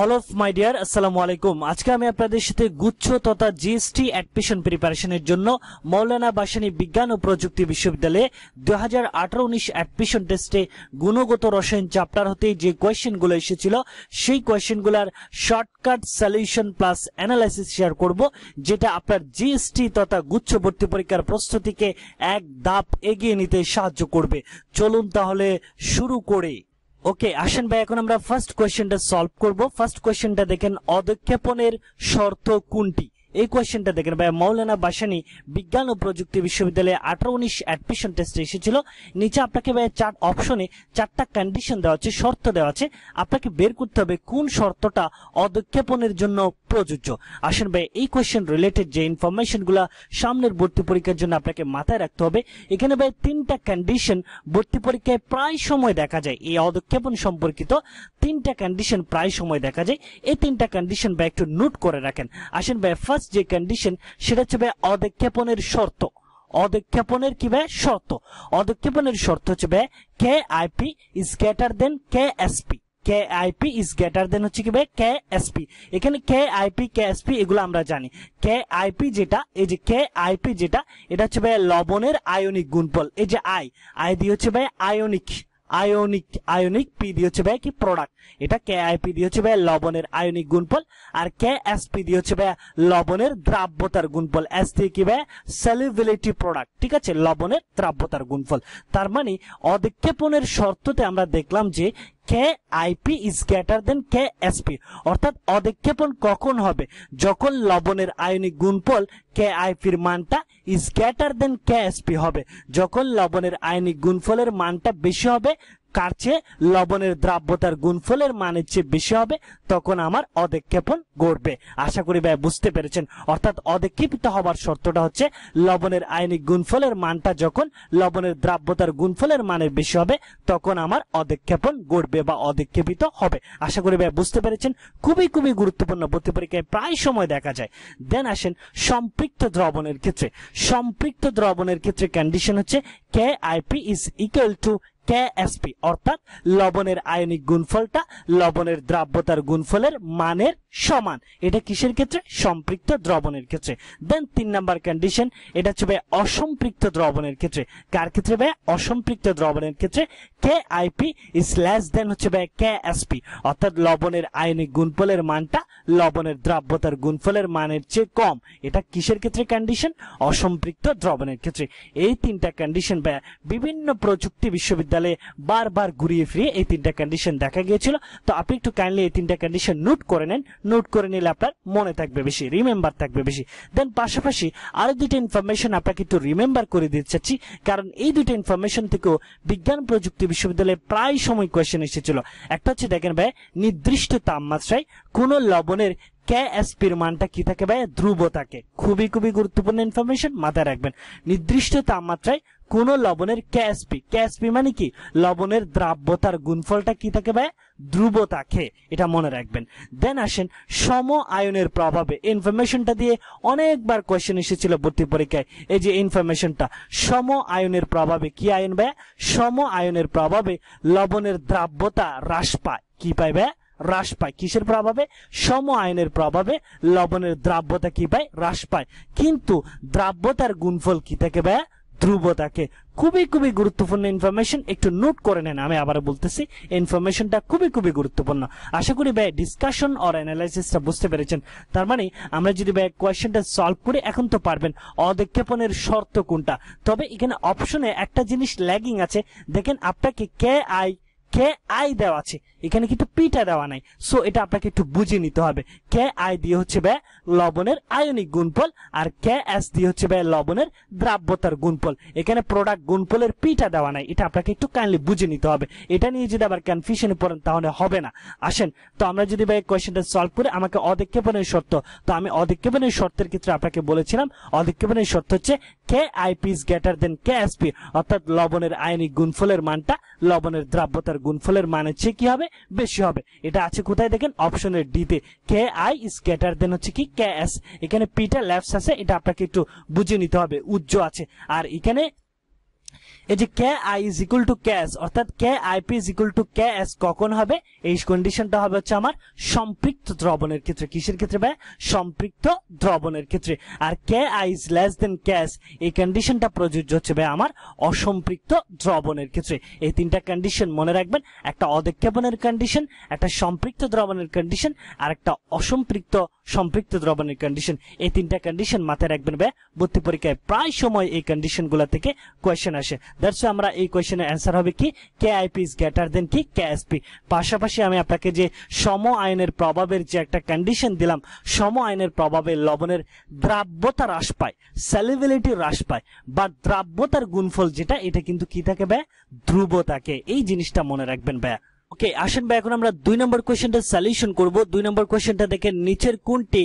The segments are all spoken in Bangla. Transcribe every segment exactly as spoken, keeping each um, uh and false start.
অল অফ মাই ডিয়ার আসসালামু আলাইকুম। আজকে আমি আপনাদের সাথে গুচ্ছ তথা জিএসটি অ্যাডমিশন প্রিপারেশনের জন্য মাওলানা ভাসানী বিজ্ঞান ও প্রযুক্তি বিশ্ববিদ্যালয়ে দুই হাজার আঠারো উনিশ অ্যাডমিশন টেস্টে গুণগত রসায়ন চ্যাপ্টার হতে যে কোয়েশ্চেনগুলো এসেছিল সেই কোয়েশ্চেনগুলোর shortcut solution plus analysis share করব, যেটা আপনার জিএসটি তথা গুচ্ছ ভর্তি পরীক্ষার প্রস্তুতিকে এক ধাপ এগিয়ে নিতে সাহায্য করবে। চলুন তাহলে শুরু করি। ওকে আসেন ভাই, এখন আমরা ফার্স্ট কোয়েশ্চেনটা সলভ করব। ফার্স্ট কোয়েশ্চেনটা দেখেন, অধক্ষেপণের শর্ত কোনটি? এই কোয়েশ্চেনটা দেখেন ভাই, মাওলানা ভাসানী বিজ্ঞান ও প্রযুক্তি বিশ্ববিদ্যালয়ে আঠারো উনিশ অ্যাডমিশন টেস্টে এসেছিল। নিচে আপনাকে ভাই চার অপশনে চারটা কন্ডিশন দেওয়া আছে, শর্ত দেওয়া আছে, আপনাকে বের করতে হবে কোন শর্তটা অধক্ষেপণের জন্য প্রযোজ্য। আসেন ভাই, এই কোয়েশ্চেন রিলেটেড যে ইনফরমেশনগুলো সামনের ভর্তি পরীক্ষার জন্য আপনাকে মাথায় রাখতে হবে, এখানে ভাই তিনটা কন্ডিশন ভর্তি পরীক্ষায় প্রায় সময় দেখা যায়। এই অধক্ষেপণ সম্পর্কিত তিনটা কন্ডিশন প্রায় সময় দেখা যায়, এই তিনটা কন্ডিশন ভাই একটু নোট করে রাখেন। আসেন ভাই, ফার্স্ট যে কন্ডিশন সেটা হচ্ছে ভাই অধক্ষেপণের শর্ত। অধক্ষেপণের কি ভাই শর্ত? অধক্ষেপণের শর্ত হচ্ছে ভাই K IP is greater than K SP. K IP is greater than হচ্ছে কি ভাই কে এসপি। এখানে কে আইপি কে এসপি এগুলো আমরা জানি। কে আইপি যেটা, এই যে কে আইপি যেটা, এটা হচ্ছে ভাই লবণের আয়নিক গুণফল। এই যে আই আই দিয়ে হচ্ছে ভাই আয়নিক আয়নিক আয়নিক পি দিয়ে হচ্ছে ভাই কি প্রোডাক্ট। এটা কে আইপি দিয়ে হচ্ছে ভাই লবণের আয়নিক গুণফল, আর কে এসপি দিয়ে হচ্ছে ভাই লবণের দ্রাব্যতার গুণফল। এস দিয়ে কি ভাই সলিবিলিটি প্রোডাক্ট, ঠিক আছে, লবণের দ্রাব্যতার গুণফল। তার মানে অধক্ষেপণের শর্ততে আমরা দেখলাম যে K IP is greater than K SP, অর্থাৎ অধক্ষেপণ কখন হবে? যখন লবণের আয়নিক গুণফল কে আইপির মানটা is greater than K SP হবে, যখন লবণের আয়নিক গুণফলের মানটা বেশি হবে কার চেয়ে, লবণের দ্রাব্যতার গুণফলের মানের চেয়ে বেশি হবে, তখন আমার অধক্ষেপণ ঘটবে। আশা করি ভাই বুঝতে পেরেছেন। অর্থাৎ অধক্ষেপিত হবার শর্তটা হচ্ছে লবণের আয়নিক গুণফলের মানটা যখন লবণের দ্রাব্যতার গুণফলের মানের বেশি হবে তখন আমার অধক্ষেপণ ঘটবে বা অধক্ষেপিত হবে। আশা করি ভাই বুঝতে পেরেছেন। খুবই খুবই গুরুত্বপূর্ণ, ভর্তি পরীক্ষায় প্রায় সময় দেখা যায়। দেন আসেন সম্পৃক্ত দ্রবণের ক্ষেত্রে। সম্পৃক্ত দ্রবণের ক্ষেত্রে কন্ডিশন হচ্ছে K IP is equal to K SP, অর্থাৎ লবণের আয়নিক গুণফলটা লবণের দ্রাব্যতার গুণফলের মানের সমান। এটা কিসের ক্ষেত্রে? সম্পৃক্ত দ্রবণের ক্ষেত্রে। দেন তিন নাম্বার কন্ডিশন, এটা হচ্ছে ভাই অসম্পৃক্ত দ্রবণের ক্ষেত্রে। কার ক্ষেত্রে ভাই? অসম্পৃক্ত দ্রবণের ক্ষেত্রে K IP is less than হচ্ছে ভাই কে এসপি, অর্থাৎ লবণের আয়নিক গুণফলের মানটা লবণের দ্রাব্যতার গুণফলের মানের চেয়ে কম। এটা কিসের ক্ষেত্রে কন্ডিশন? অসম্পৃক্ত দ্রবণের ক্ষেত্রে। এই তিনটা কন্ডিশন ভাই বিভিন্ন প্রযুক্তি বিশ্ববিদ্যালয় বারবার ঘুরিয়ে ফিরিয়ে এই তিনটা কন্ডিশন দেখা গিয়েছিল। তো আপনি একটু কাইন্ডলি এই তিনটা কন্ডিশন নোট করে নেন, নোট করে নিলে আপনার মনে থাকবে বেশি, রিমেম্বার থাকবে বেশি। দেন পাশাপাশি আরো দুইটা ইনফরমেশন আপনাকে একটু রিমেম্বার করে দিতে চাচ্ছি, কারণ এই দুইটা ইনফরমেশন থেকেও বিজ্ঞান প্রযুক্তি বিশ্ববিদ্যালয়ে প্রায় সময় কোয়েশ্চেন এসেছিল। একটা হচ্ছে দেখেন ভাই, নির্দিষ্ট তাপমাত্রায় কোন লবণের কে এসপির মানটা কি থাকে ভাই? ধ্রুব থাকে। খুবই খুবই গুরুত্বপূর্ণ ইনফরমেশন, মাথায় রাখবেন। নির্দিষ্ট তাপমাত্রায় কোন লবণের কে এসপি, কে এসপি মানে কি? লবণের দ্রাব্যতার গুণফলটা কি থাকে ভাই? ধ্রুব থাকে। এটা মনে রাখবেন। দেন আসেন সম আয়নের প্রভাবে। ইনফরমেশনটা দিয়ে অনেকবার কোয়েশ্চেন এসেছিল ভর্তি পরীক্ষায়। এই যে ইনফরমেশনটা, সম আয়নের প্রভাবে কি আয়ন ভাই? সম আয়নের প্রভাবে লবণের দ্রাব্যতা হ্রাস পায়। কি পায় ভাই? হ্রাস পায়। কিসের প্রভাবে? সম আয়নের প্রভাবে লবণের দ্রাব্যতা কি পায়? হ্রাস পায়। কিন্তু দ্রাব্যতার গুণফল কি থাকে ভাই? ধ্রুব থাকে। খুবই খুবই গুরুত্বপূর্ণ ইনফরমেশন, একটু নোট করে নেন। আমি আবার বলতেছি, ইনফরমেশনটা খুবই খুবই গুরুত্বপূর্ণ। আশা করি ভাই ডিসকাশন আর অ্যানালাইসিসটা বুঝতে পেরেছেন। তার মানে আমরা যদি ভাই কোয়েশ্চেনটা সলভ করি, এখন তো পারবেন অধক্ষেপণের শর্ত কোনটা। তবে এখানে অপশনে একটা জিনিস ল্যাগিং আছে, দেখেন আপনাকে কে আই কে আই দেওয়া আছে, এখানে কিন্তু পিটা দেওয়া নাই। সো এটা আপনাকে একটু বুঝে নিতে হবে। কে আই দিয়ে হচ্ছে ভাই লবণের আয়নিক গুণফল, আর কে এস দিয়ে হচ্ছে ভাই লবণের দ্রাব্যতার গুণফল। এখানে প্রোডাক্ট গুণফলের পিটা দেওয়া নাই, এটা আপনাকে একটু কাইন্ডলি বুঝে নিতে হবে। এটা নিয়ে যদি আবার কনফিউশনে পড়েন তাহলে হবে না। আসেন তো আমরা যদি ভাই কোয়েশ্চেনটা সলভ করে, আমাকে অধক্ষেপণের শর্ত, তো আমি অধক্ষেপণের শর্তের ক্ষেত্রে আপনাকে বলেছিলাম অধক্ষেপণের শর্ত হচ্ছে K IP is greater than K SP, অর্থাৎ লবণের আয়নিক গুণফলের মানটা লবণের দ্রাব্যতার গুণফলের মানের চেয়ে কি হবে? বেশি হবে। এটা আছে কোথায় দেখেন, অপশনের ডি তে। K I is greater than হচ্ছে কি কে এস। এখানে পিটা ল্যাপস আছে, এটা আপনাকে একটু বুঝে নিতে হবে। উজ্জ্ব আছে, আর এখানে এই যে K I is equal to Ks অর্থাৎ K IP is equal to Ks কখন হবে এই কন্ডিশনটা হবে হচ্ছে আমার সম্পৃক্ত দ্রবণের ক্ষেত্রে কিসের ক্ষেত্রে ভাই সম্পৃক্ত দ্রবণের ক্ষেত্রে আর K I is less than Ks এই কন্ডিশনটা প্রযোজ্য হচ্ছে ভাই আমার অসম্পৃক্ত দ্রবণের ক্ষেত্রে এই তিনটা কন্ডিশন মনে রাখবেন একটা অদেক্ষেপণের কন্ডিশন একটা সম্পৃক্ত দ্রবণের কন্ডিশন আর একটা অসম্পৃক্ত সম্পৃক্ত দ্রবণের কন্ডিশন এই তিনটা কন্ডিশন মাথায় রাখবেন ভাই ভর্তি পরীক্ষায় প্রায় সময় এই কন্ডিশনগুলা থেকে কোশ্চেন আসে That's why हमरा एक क्वेश्चन आंसर होगे कि K I P is greater than कि K S P পাশাপাশি আমি আপনাকে যে সম আয়নের প্রভাবের যে একটা কন্ডিশন দিলাম সম আয়নের প্রভাবে লবণের দ্রাব্যতা হ্রাস পায় solubility হ্রাস পায় বা দ্রাব্যতার গুণফল যেটা এটা কিন্তু কি থাকে ভাই ধ্রুব থাকে এই জিনিসটা মনে রাখবেন ভাই ওকে আসেন ভাই এখন আমরা দুই নম্বর কোশ্চেনটা সলিউশন করব দুই নম্বর কোশ্চেনটা দেখেন নিচের কোনটি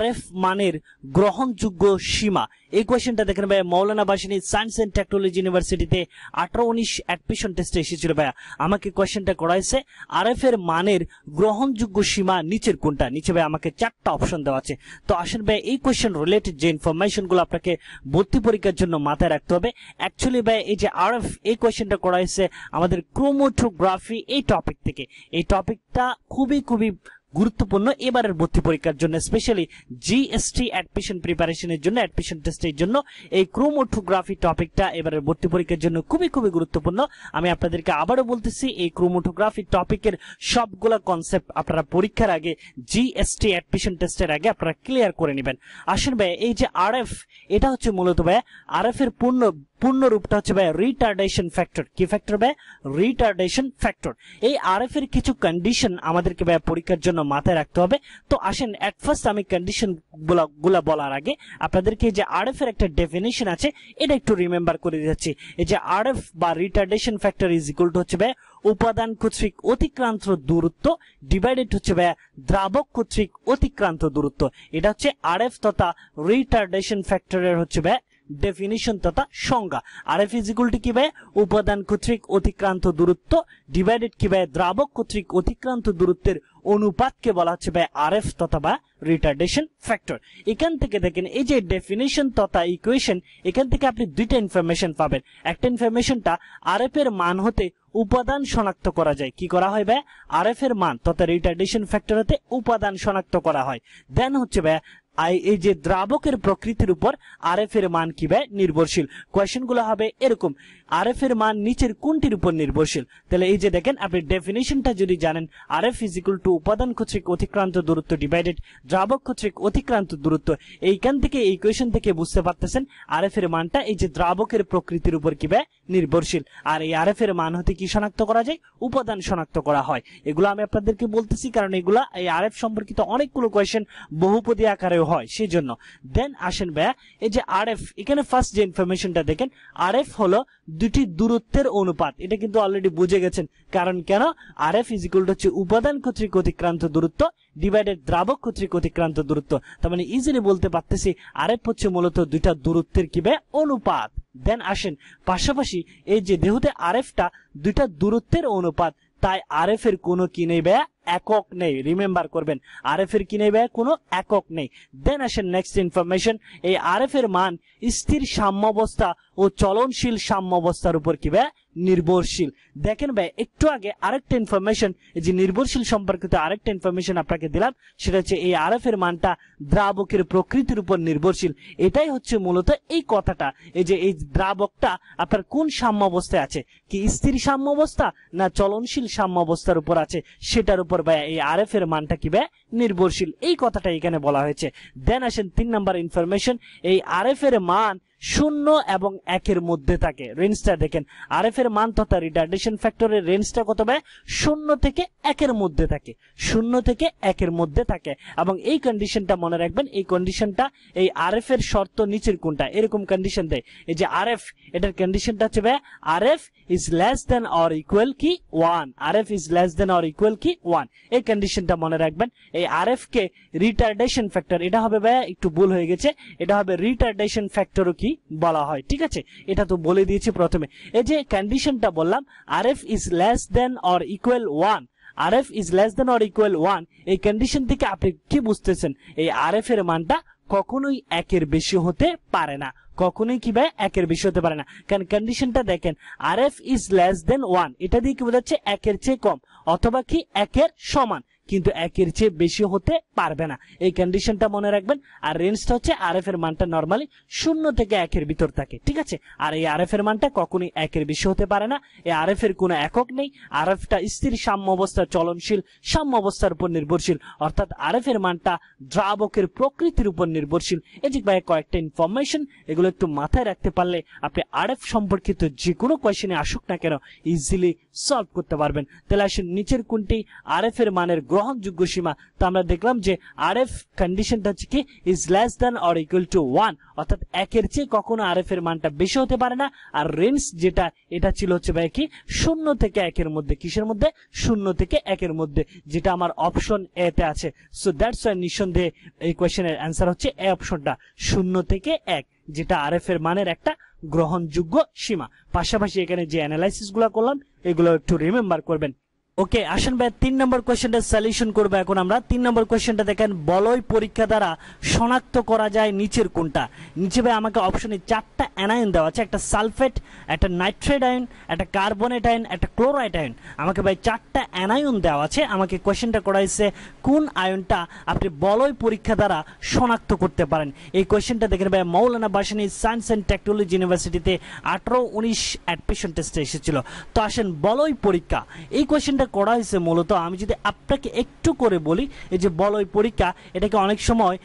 R F মানের গ্রহণযোগ্য সীমা এই কোশ্চেনটা দেখেন ভাই Maulana Bhasani science and technology ইউনিভার্সিটিতে eighteen nineteen অ্যাডমিশন টেস্টে এসেছিল ভাই আমাকে কোশ্চেনটা করাইছে R F এর মানের গ্রহণযোগ্য সীমা নিচের কোনটা নিচে ভাই আমাকে চারটা অপশন দেওয়া আছে তো আসেন ভাই এই কোশ্চেন রিলেটেড যে ইনফরমেশনগুলো আপনাকে ভর্তি পরীক্ষার জন্য মাথায় রাখতে হবে অ্যাকচুয়ালি ভাই এই যে R F এই কোশ্চেনটা করাইছে আমাদের ক্রোমাটোগ্রাফি এই টপিক থেকে এই টপিকটা খুবই খুবই গুরুত্বপূর্ণ এবারের ভর্তি পরীক্ষার জন্য specially G S T admission প্রিপারেশনের জন্য অ্যাডমিশন টেস্টের জন্য এই ক্রোমাটোগ্রাফি টপিকটা এবারের ভর্তি পরীক্ষার জন্য খুবই খুবই গুরুত্বপূর্ণ আমি আপনাদেরকে আবারো বলতেছি এই ক্রোমাটোগ্রাফি টপিকের সবগুলা কনসেপ্ট আপনারা পরীক্ষার আগে G S T অ্যাডমিশন টেস্টের আগে আপনারা ক্লিয়ার করে নেবেন আসেন ভাই এই যে R F এটা হচ্ছে মূলত ভাই R F এর পূর্ণ পূর্ণ রূপটা হচ্ছে ভাই রিটারডেশন ফ্যাক্টর কি ফ্যাক্টর ভাই রিটারডেশন ফ্যাক্টর এই R F এর কিছু কন্ডিশন আমাদেরকে ভাই পরীক্ষার জন্য মাথায় রাখতে হবে তো আসেন এট ফার্স্ট আমি কন্ডিশন গুলা বলার আগে আপনাদেরকে যে R F এর একটা ডেফিনিশন আছে এটা একটু রিমেম্বার করে দিচ্ছি এই যে R F বা retardation factor is equal to হচ্ছে ভাই উপাদান কর্তৃক অতিক্রান্ত দূরত্ব ডিভাইডেড হচ্ছে ভাই দ্রাবক কর্তৃক অতিক্রান্ত দূরত্ব এটা হচ্ছে R F তথা রিটারডেশন ফ্যাক্টরের হচ্ছে ভাই Definition तथा शंका R F is equal to किबाय उपादान कुत्रिक ओतिक्रांत दूरत्व divided किबाय द्रावक कुत्रिक ओतिक्रांत दूरत्वेर অনুপাত কে বলা হচ্ছে ভাই R F তথা বা রিটারডেশন ফ্যাক্টর এখান থেকে দেখেন এই যে ডেফিনিশন তথা ইকুয়েশন এখান থেকে আপনি দুইটা ইনফরমেশন পাবেন একটা ইনফরমেশনটা R F এর মান হতে উপাদান শনাক্ত করা যায় কি করা হয় ভাই R F এর মান তথা রিটারডেশন ফ্যাক্টর হতে উপাদান শনাক্ত করা হয় দেন হচ্ছে ভাই এই যে দ্রাবকের প্রকৃতির উপর R F এর মান কি ভাই নির্ভরশীল কোশ্চেনগুলো হবে এরকম R F এর মান নিচের কোনটির উপর নির্ভরশীল তাহলে এই যে দেখেন আপনি ডেফিনিশনটা যদি জানেন R F is equal to উপাদান কর্তৃক অতিক্রান্ত দূরত্ব ডিভাইডেড দ্রাবক কর্তৃক অতিক্রান্ত দূরত্ব এইখান থেকে ইকুয়েশন থেকে বুঝতে পারতেছেন R F এর মানটা এই যে দ্রাবকের প্রকৃতির উপর কিভাবে নির্ভরশীল আর এই R F এর মান হতে কি শনাক্ত করা যায় উপাদান শনাক্ত করা হয় এগুলো আমি আপনাদেরকে বলতেছি কারণ এগুলো এই R F সম্পর্কিত অনেকগুলো কোশ্চেন বহুপদী আকারে হয় সেজন্য দেন আসেন ভাই এই যে R F এখানে ফার্স্ট যে ইনফরমেশনটা দেখেন R F হলো দুটি দূরত্বের অনুপাত এটা কিন্তু অলরেডি বুঝে গেছেন কারণ কেন R F is equal to হচ্ছে উপাদান কর্তৃক অতিক্রান্ত দূরত্ব ডিভাইডেড দ্রাবক কর্তৃক অতিক্রান্ত দূরত্ব তার মানে ইজিলি বলতে পারতেছি R F হচ্ছে মূলত দুইটা দূরত্বের কিবে অনুপাত দেন আসেন পাশাপাশি এই যে দেহতে R F টা দুইটা দূরত্বের অনুপাত তাই R F এর কোনো কি নেই ভাই একক নেই রিমেম্বার করবেন R F এর কি নেই ভাই কোনো একক নেই দেন আসেন নেক্সট ইনফরমেশন এই R F এর মান স্থির সাম্যাবস্থা ও চলনশীল সাম্যাবস্থার উপর কি ভাই নির্ভরশীল দেখেন ভাই একটু আগে আরেকটা ইনফরমেশন যে নির্ভরশীল সম্পর্কিত আরেকটা ইনফরমেশন আপনাকে দিলাম সেটা হচ্ছে এই R F এর মানটা দ্রাবকের প্রকৃতির উপর নির্ভরশীল এটাই হচ্ছে মূলত এই কথাটা এই যে এই দ্রাবকটা আপনার কোন সাম্যাবস্থায় আছে কি স্থির সাম্যাবস্থা না চলনশীল সাম্যাবস্থার উপর আছে সেটার উপর ভাই এই R F এর মানটা কি ভাই নির্ভরশীল এই কথাটা এখানে বলা হয়েছে দেন আসেন তিন নাম্বার ইনফরমেশন এই R F এর মান শূন্য এবং এক এর মধ্যে থাকে রেঞ্জটা দেখেন R F এর মান তথা রিটারডেশন ফ্যাক্টরের রেঞ্জটা কত ভাই শূন্য থেকে এক এর মধ্যে থাকে শূন্য থেকে এক এর মধ্যে থাকে এবং এই কন্ডিশনটা মনে রাখবেন এই কন্ডিশনটা এই R F এর শর্ত নিচের কোনটা এরকম কন্ডিশন দেয় এই যে R F এটার কন্ডিশনটা হচ্ছে ভাই R F is less than or equal কি one R F is less than or equal কি one এই কন্ডিশনটা মনে রাখবেন এই R F কে রিটারডেশন ফ্যাক্টর এটা হবে ভাই একটু ভুল হয়ে গেছে এটা হবে রিটারডেশন ফ্যাক্টর কি বলা হয় ঠিক আছে এটা তো বলে দিয়েছি প্রথমে এই যে কন্ডিশনটা বললাম R F is less than or equal one R F is less than or equal one এই কন্ডিশন থেকে আপনি কি বুঝতেছেন এই R F এর মানটা কখনোই এক এর বেশি হতে পারে না কখনোই কি ভাই এক এর বেশি হতে পারে না। কারণ কন্ডিশনটা দেখেন R F is less than one, এটা দিয়ে কি বোঝাচ্ছে এক এর চেয়ে কম অথবা কি এক এর সমান, কিন্তু এক এর চেয়ে বেশি হতে পারবে না, এই কন্ডিশনটা মনে রাখবেন। আর রেঞ্জটা হচ্ছে আর এফ এর মানটা নরমালি শূন্য থেকে এক এর ভিতর থাকে, ঠিক আছে। আর এই আর এফ এর মানটা কখনোই এক এর বেশি হতে পারে না, এই আর এফ এর কোনো একক নেই। আর এফটা স্থির সাম্য অবস্থা চলনশীল সাম্য অবস্থার উপর নির্ভরশীল, অর্থাৎ আর এফ এর মানটা দ্রাবকের প্রকৃতির উপর নির্ভরশীল। এদিক ভাই কয়েকটা ইনফরমেশন এগুলো একটু মাথায় রাখতে পারলে আপনি আর এফ সম্পর্কিত যে কোনো কোয়েশনে আসুক না কেন ইজিলি সলভ করতে পারবেন। তাহলে আসুন নিচের কোনটি আর এফ এর মানের গ্রহণযোগ্য সীমা, তো আমরা দেখলাম যে আর এফ কন্ডিশনটা হচ্ছে কি is less than or equal to one, অর্থাৎ একের চেয়ে কখনো আর এফ এর মানটা বেশি হতে পারে না। আর রেঞ্জ যেটা এটা ছিল হচ্ছে ভাই কি শূন্য থেকে একের মধ্যে, কিসের মধ্যে শূন্য থেকে একের মধ্যে, যেটা আমার অপশন এ তে আছে। সো দ্যাটস ওয়াই নিঃসন্দেহে এই কোয়েশ্চেনের অ্যান্সার হচ্ছে এ অপশনটা, শূন্য থেকে এক, যেটা আর এফ এর মানের একটা গ্রহণযোগ্য সীমা। পাশাপাশি এখানে যে অ্যানালাইসিস গুলো করলাম এগুলো একটু রিমেম্বার করবেন। ওকে আসেন ভাই তিন নম্বর কোয়েশ্চেনটা সলিউশন করব এখন আমরা। তিন নম্বর কোয়েশ্চেনটা দেখেন, বলয় পরীক্ষা দ্বারা শনাক্ত করা যায় নিচের কোনটা। নিচে ভাই আমাকে অপশনে চারটা অ্যানায়ন দেওয়া আছে, একটা সালফেট, একটা নাইট্রেট আয়ন, একটা কার্বনেট আয়ন, একটা ক্লোরাইড আয়ন। আমাকে ভাই চারটা অ্যানায়ন দেওয়া আছে, আমাকে কোয়েশ্চেনটা করা হয়েছে কোন আয়নটা আপনি বলয় পরীক্ষা দ্বারা শনাক্ত করতে পারেন। এই কোয়েশ্চেনটা দেখেন ভাই Maulana Bhasani science and technology ইউনিভার্সিটিতে আঠারো উনিশ অ্যাডমিশন টেস্টে এসেছিল। তো আসেন বলয় পরীক্ষা, এই কোয়েশ্চেনটা করা হয়েছে মূলত, আমি যদি আপনাকে একটু করে বলি, এই যে বলয় পরীক্ষা এটাকে অনেক সময়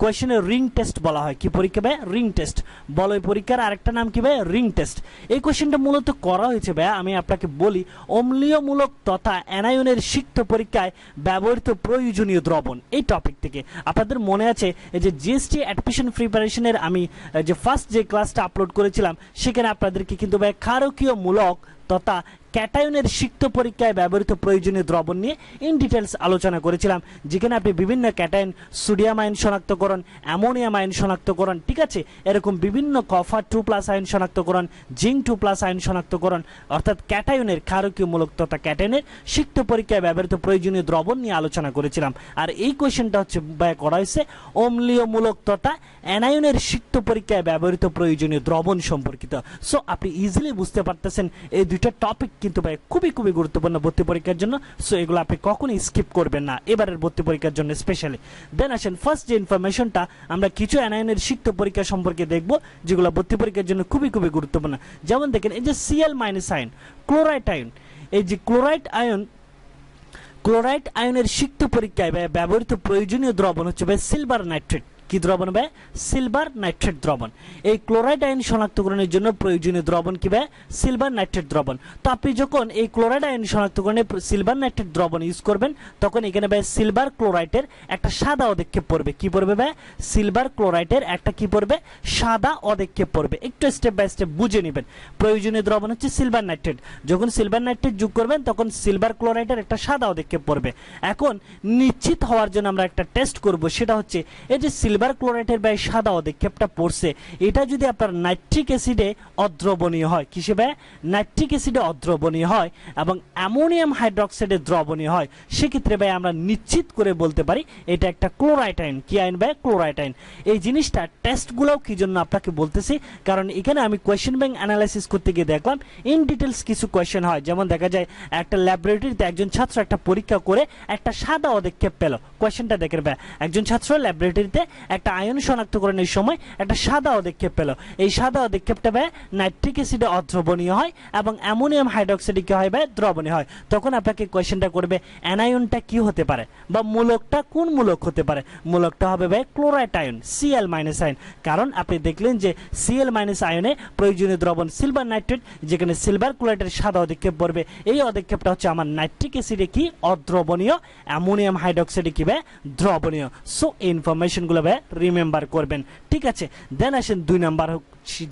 কোয়েশ্চেনের রিং টেস্ট বলা হয়। কি পরীক্ষা ভাই? Ring test. বলয় পরীক্ষার আরেকটা নাম কি ভাই? Ring test. এই কোয়েশ্চেনটা মূলত করা হয়েছে ভাই, আমি আপনাকে বলি, অম্লীয়মূলক তথা অ্যানায়নের সিক্ত পরীক্ষায় ব্যবহৃত প্রয়োজনীয় দ্রবণ, এই টপিক থেকে। আপনাদের মনে আছে এই যে জিএসটি অ্যাডমিশন প্রিপারেশনের আমি যে ফার্স্ট যে ক্লাসটা আপলোড করেছিলাম সেখানে আপনাদেরকে কিন্তু ভাই ক্ষারকীয়মূলক তথা ক্যাটায়নের সিক্ত পরীক্ষায় ব্যবহৃত প্রয়োজনীয় দ্রবণ নিয়ে ইন ডিটেলস আলোচনা করেছিলাম, যেখানে আপনি বিভিন্ন ক্যাটায়ন, সোডিয়াম আয়ন শনাক্তকরণ, অ্যামোনিয়াম আয়ন শনাক্তকরণ, ঠিক আছে, এরকম বিভিন্ন কফার টু প্লাস আয়ন শনাক্তকরণ, জিঙ্ক টু প্লাস আয়ন শনাক্তকরণ, অর্থাৎ ক্যাটায়নের ক্ষারকীয়মূলক তথা ক্যাটায়নের সিক্ত পরীক্ষায় ব্যবহৃত প্রয়োজনীয় দ্রবণ নিয়ে আলোচনা করেছিলাম। আর এই কোয়েশ্চেনটা হচ্ছে ব্যয় করা হয়েছে অম্লীয়মূলক তথা অ্যানায়নের সিক্ত পরীক্ষায় ব্যবহৃত প্রয়োজনীয় দ্রবণ সম্পর্কিত। সো আপনি ইজিলি বুঝতে পারতেছেন এই দুইটা টপিক কিন্তু ভাই খুবই খুবই গুরুত্বপূর্ণ ভর্তি পরীক্ষার জন্য। সো এগুলো আপনি কখনোই স্কিপ করবেন না এবারের ভর্তি পরীক্ষার জন্য স্পেশালি। দেন আসেন ফার্স্ট যে ইনফরমেশনটা, আমরা কিছু অ্যানায়নের সিক্ত পরীক্ষা সম্পর্কে দেখব যেগুলো ভর্তি পরীক্ষার জন্য খুবই খুবই গুরুত্বপূর্ণ। যেমন দেখেন এই যে CL minus ion, chloride ion, এই যে ক্লোরাইড আয়ন, ক্লোরাইড আয়নের সিক্ত পরীক্ষায় ব্যবহৃত প্রয়োজনীয় দ্রবণ হচ্ছে ভাই সিলভার নাইট্রেট। কি দ্রবণ ব্যয়? সিলভার নাইট্রেট দ্রবণ। এই ক্লোরাইড আয়ন শনাক্তকরণের জন্য প্রয়োজনীয় দ্রবণ কি ব্যয়? সিলভার নাইট্রেট দ্রবণ। তো আপনি যখন এই ক্লোরাইড আয়ন শনাক্তকরণে সিলভার নাইট্রেট দ্রবণ ইউজ করবেন তখন এখানে ব্যয় সিলভার ক্লোরাইডের একটা সাদা অদেক্ষেপ পড়বে। কি পড়বে ব্যয়? সিলভার ক্লোরাইডের একটা কি পড়বে? সাদা অদেক্ষেপ পড়বে। একটু স্টেপ বাই স্টেপ বুঝে নেবেন। প্রয়োজনীয় দ্রবণ হচ্ছে সিলভার নাইট্রেট, যখন সিলভার নাইট্রেট যোগ করবেন তখন সিলভার ক্লোরাইডের একটা সাদা অদেক্ষেপ পড়বে। এখন নিশ্চিত হওয়ার জন্য আমরা একটা টেস্ট করব, সেটা হচ্ছে এই যে সিলভার ক্লোরাইডের ব্যয় সাদা অধিক্ষেপটা পড়ছে, এটা যদি আপনার নাইট্রিক অ্যাসিডে অদ্রবণীয় হয়, কিসে ব্যয়? নাইট্রিক অ্যাসিডে অদ্রবণীয় হয় এবং অ্যামোনিয়াম হাইড্রোক্সাইডে দ্রবণীয় হয়, সেক্ষেত্রে ব্যয় আমরা নিশ্চিত করে বলতে পারি এটা একটা ক্লোরাইড আয়ন। কি আয়ন ব্যয়? Chloride ion. এই জিনিসটা টেস্টগুলোও কি জন্য আপনাকে বলতেছি, কারণ এখানে আমি কোয়েশ্চেন ব্যাংক অ্যানালাইসিস করতে গিয়ে দেখলাম ইন ডিটেলস কিছু কোয়েশ্চেন হয়। যেমন দেখা যায় একটা ল্যাবরেটরিতে একজন ছাত্র একটা পরীক্ষা করে একটা সাদা অধিক্ষেপ পেল। কোয়েশ্চেনটা দেখেন ব্যয়, একজন ছাত্র ল্যাবরেটরিতে একটা আয়ন শনাক্তকরণের সময় একটা সাদা অধিক্ষেপ পেল। এই সাদা অধিক্ষেপটা ব্যয় নাইট্রিক অ্যাসিডে অদ্রবণীয় হয় এবং অ্যামোনিয়াম হাইড্রোক্সাইডে কি হয় ব্যয়? দ্রবণীয় হয়। তখন আপনাকে কোয়েশ্চেনটা করবে অ্যানায়নটা কি হতে পারে বা মূলকটা কোন মূলক হতে পারে? মূলকটা হবে ব্যয় chloride ion, CL minus ion. কারণ আপনি দেখলেন যে সিএল মাইনাস আয়নে প্রয়োজনীয় দ্রবণ সিলভার নাইট্রেট, যেখানে সিলভার ক্লোরাইডের সাদা অধিক্ষেপ পড়বে। এই অধিক্ষেপটা হচ্ছে আমার নাইট্রিক অ্যাসিডে কি? অদ্রবণীয়, অ্যামোনিয়াম হাইড্রোক্সাইডে কি ব্যয়? দ্রবণীয়। সো ইনফরমেশনগুলো রিমেম্বার করবেন, ঠিক আছে। দেন আসেন দুই নাম্বার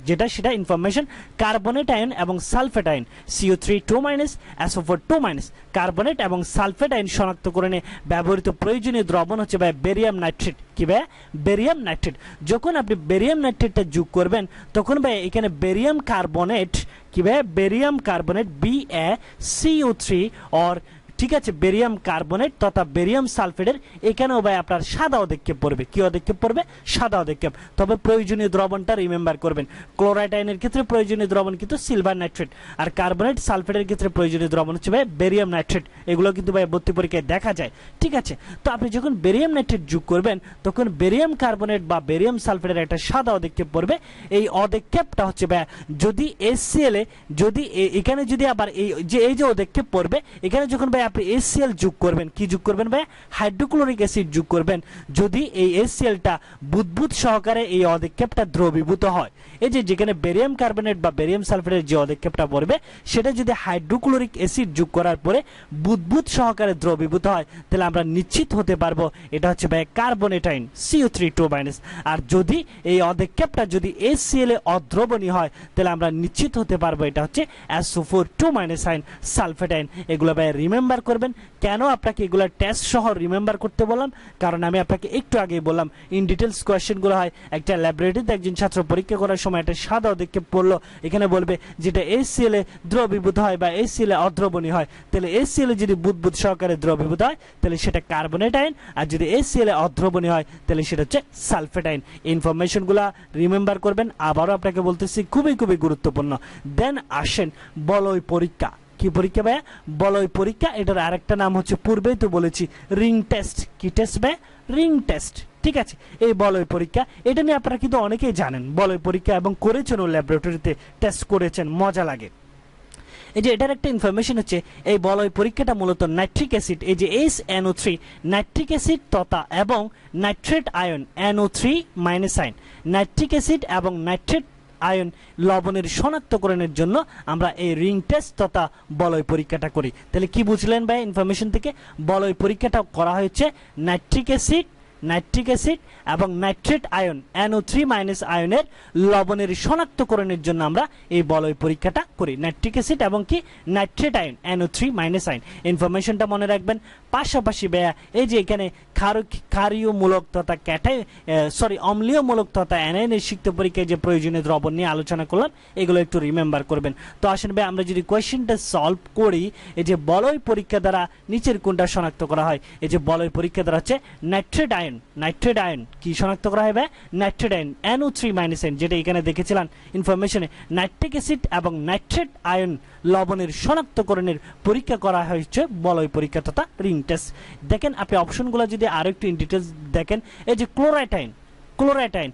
যেটা, সেটা ইনফরমেশন কার্বনেট আয়ন এবং sulphate ion, CO three two minus, SO four two minus. Carbonate এবং সালফেট আয়ন শনাক্তকরণে ব্যবহৃত প্রয়োজনীয় দ্রবণ হচ্ছে ভাই বেরিয়াম নাইট্রেট। কি ভাই? Barium nitrate. যখন আপনি বেরিয়াম নাইট্রেটটা যোগ করবেন তখন ভাই এখানে বেরিয়াম কার্বনেট, কি ভাই? Barium carbonate, B A C O three or ठीक है बेरियम कार्बोनेट तथा बेरियम सालफेटेर एखानेও ভাই আপনার সাদা অধিক্ষেপ পড়বে কি অধিক্ষেপ পড়বে সাদা অধিক্ষেপ তবে প্রয়োজনীয় দ্রবণটা রিমেম্বার করবেন ক্লোরাইড আয়নের ক্ষেত্রে প্রয়োজনীয় দ্রবণ কিন্তু সিলভার নাইট্রেট আর कार्बोनेट সালফেটের ক্ষেত্রে প্রয়োজনীয় দ্রবণ হচ্ছে ভাই বেরিয়াম নাইট্রেট এগুলো কিন্তু ভাই ভর্তি পরীক্ষায় দেখা যায় ঠিক আছে তো আপনি যখন বেরিয়াম নাইট্রেট যোগ করবেন তখন বেরিয়াম কার্বনেট বা বেরিয়াম সালফেটের একটা সাদা অধিক্ষেপ পড়বে এই অধিক্ষেপটা হচ্ছে ভাই যদি HCl এ যদি এখানে যদি আবার এই যে এই যে অধিক্ষেপ পড়বে এখানে যখন ভাই আপনি HCl যোগ করবেন কি যোগ করবেন ভাই হাইড্রোক্লোরিক অ্যাসিড যোগ করবেন যদি এই HCl টা বুদবুদ সহকারে এই অধিক্ষেপটা দ্রবীভূত হয় এই যে যেখানে বেরিয়াম কার্বনেট বা বেরিয়াম সালফেটের যে অধিক্ষেপটা পড়বে সেটা যদি হাইড্রোক্লোরিক অ্যাসিড যোগ করার পরে বুদবুদ সহকারে দ্রবীভূত হয় তাহলে আমরা নিশ্চিত হতে পারবো এটা হচ্ছে ভাই carbonate ion C O three two minus আর যদি এই অধিক্ষেপটা যদি HCl এ অদ্রবণীয় হয় তাহলে আমরা নিশ্চিত হতে পারবো এটা হচ্ছে S O four two minus ion sulphate ion এগুলো ভাই রিমেম্বার করবেন কেন আপনাকে এগুলা টেস্ট সহ রিমেম্বার করতে বললাম কারণ আমি আপনাকে একটু আগেই বললাম ইন ডিটেইলস কোশ্চেনগুলো হয় একটা ল্যাবরেটরিতে একজন ছাত্র পরীক্ষা করার সময় এটা সাদা অধিক্ষেপ পড়লো এখানে বলবে যেটা HCl এ দ্রবীভূত হয় বা HCl এ অদ্রবণীয় হয় তাহলে HCl এ যদি বুদবুদ সহকারে দ্রবীভূত হয় তাহলে সেটা কার্বনেট আয়ন আর যদি HCl এ অদ্রবণীয় হয় তাহলে সেটা হচ্ছে সালফেট আয়ন ইনফরমেশনগুলো রিমেম্বার করবেন আবারো আপনাকে বলতেছি খুবই খুবই গুরুত্বপূর্ণ দেন আসেন বলয় পরীক্ষা কি পরীক্ষা ভাই বলয় পরীক্ষা এটার আরেকটা নাম হচ্ছে পূর্বেই তো বলেছি রিং টেস্ট কি টেস্ট ভাই রিং টেস্ট ঠিক আছে এই বলয় পরীক্ষা এটা নিয়ে আপনারা কিন্তু অনেকেই জানেন বলয় পরীক্ষা এবং করেছেন ল্যাবরেটরিতে টেস্ট করেছেন মজা লাগে এই যে এটার একটা ইনফরমেশন হচ্ছে এই বলয় পরীক্ষাটা মূলত নাইট্রিক অ্যাসিড এই যে S N O three nitric acid তথা এবং nitrate ion N O three- ion nitric acid এবং নাইট্রেট আয়ন লবণের শনাক্তকরণের জন্য আমরা এই রিং টেস্ট তথা বলয় পরীক্ষাটা করি তাহলে কি বুঝলেন ভাই ইনফরমেশন থেকে বলয় পরীক্ষাটা করা হয়েছে নাইট্রিক অ্যাসিড নাইট্রিক অ্যাসিড এবং nitrate ion N O three- আয়নের লবণের শনাক্তকরণের জন্য আমরা এই বলয় পরীক্ষাটা করি নাইট্রিক অ্যাসিড এবং কি nitrate ion N O three- ion ইনফরমেশনটা মনে রাখবেন পাশাপাশি ব্যা এই যে এখানে ক্ষারক ক্ষারীয় মূলক তথা ক্যাটায়ন সরি অম্লীয় মূলক তথা অ্যানায়নের সিক্ত পরীক্ষায় যে প্রয়োজনীয় দ্রবণ নিয়ে আলোচনা করলাম এগুলো একটু রিমেম্বার করবেন তো আসেন ভাই আমরা যদি কোশ্চেনটা সলভ করি এই যে বলয় পরীক্ষা দ্বারা নিচের কোনটা শনাক্ত করা হয় এই যে বলয় পরীক্ষা দ্বারা হচ্ছে নাইট্রেট আয়ন নাইট্রেট আয়ন কি শনাক্ত করা হয় ভাই nitrate ion N O three- যেটা এখানে দেখেছিলাম ইনফরমেশনে নাইট্রিক অ্যাসিড এবং নাইট্রেট আয়ন লবণের শনাক্তকরণের পরীক্ষা করা হয়েছে বলয় পরীক্ষা তথা রিং টেস্ট দেখেন আপনি অপশনগুলো যদি আরো একটু ইন ডিটেইলস দেখেন এই যে ক্লোরাইড আয়ন ক্লোরাইড আয়ন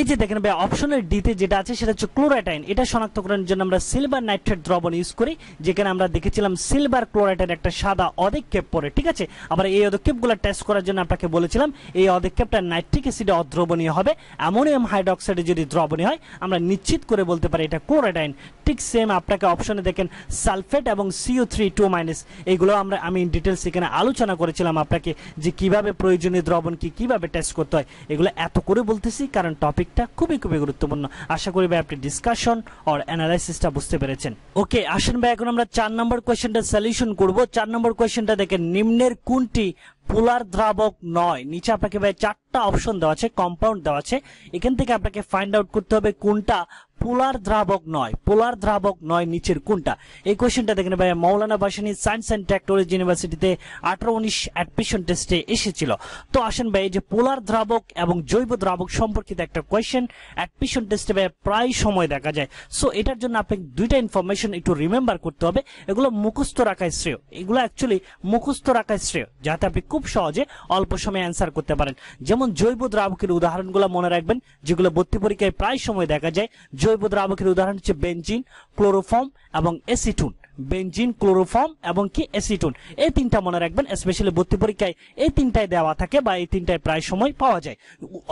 এই যে দেখেন ভাই অপশনের ডি তে যেটা আছে সেটা হচ্ছে ক্লোরাইড আয়ন এটা শনাক্তকরণের জন্য আমরা সিলভার নাইট্রেট দ্রবণ ইউজ করি যেখানে আমরা দেখেছিলাম সিলভার ক্লোরাইডের একটা সাদা অধিক্ষেপ পড়ে ঠিক আছে আবার এই অধিক্ষেপগুলো টেস্ট করার জন্য আপনাকে বলেছিলাম এই অধিক্ষেপটা নাইট্রিক অ্যাসিডে অদ্রবণীয় হবে অ্যামোনিয়াম হাইড্রোক্সাইডে যদি দ্রবণীয় হয় আমরা নিশ্চিত করে বলতে পারি এটা ক্লোরাইড আয়ন ঠিক সেম আপনাকে অপশনে দেখেন সালফেট এবং C O three two minus এগুলো আমরা আমি ইন ডিটেইলস এখানে আলোচনা করেছিলাম আপনাকে যে কিভাবে প্রয়োজনীয় দ্রবণ কি কিভাবে টেস্ট করতে হয় এগুলো এত করে বলতেছি কারণ টপিকটা খুবই খুবই গুরুত্বপূর্ণ আশা করি ভাই আপনি ডিসকাশন আর অ্যানালাইসিসটা বুঝতে পেরেছেন ওকে আসেন ভাই এখন আমরা চার নম্বর কোশ্চেনটা সলিউশন করব চার নম্বর কোশ্চেনটা দেখেন নিম্নের কোনটি পোলার দ্রাবক নয় নিচে আপনাকে ভাই চারটা অপশন দেওয়া আছে কম্পাউন্ড দেওয়া আছে এখান থেকে আপনাকে ফাইন্ড আউট করতে হবে কোনটা পোলার দ্রাবক নয় পোলার দ্রাবক নয় নিচের কোনটা এই কোশ্চেনটা দেখেন ভাই Maulana Bhasani science and technology ইউনিভার্সিটিতে আঠারো উনিশ অ্যাডমিশন টেস্টে এসেছিল তো আসেন ভাই যে পোলার দ্রাবক এবং জৈব দ্রাবক সম্পর্কিত একটা কোশ্চেন অ্যাডমিশন টেস্টে ভাই প্রায় সময় দেখা যায় সো এটার জন্য আপনাকে দুইটা ইনফরমেশন একটু রিমেম্বার করতে হবে এগুলো মুখস্থ রাখাই শ্রেয় এগুলো অ্যাকচুয়ালি মুখস্থ রাখাই শ্রেয় যাতে আপনি খুব সহজে অল্প সময়ে অ্যান্সার করতে পারেন যেমন জৈব দ্রাবকের উদাহরণগুলো মনে রাখবেন যেগুলো ভর্তি পরীক্ষায় প্রায় সময় দেখা যায় জৈব দ্রাবকের উদাহরণ হচ্ছে বেনজিন ক্লোরোফর্ম এবং অ্যাসিটোন বেনজিন ক্লোরোফর্ম এবং কি অ্যাসিটোন এই তিনটা মনে রাখবেন স্পেশালি ভর্তি পরীক্ষায় এই তিনটায় দেওয়া থাকে বা এই তিনটায় প্রায় সময় পাওয়া যায়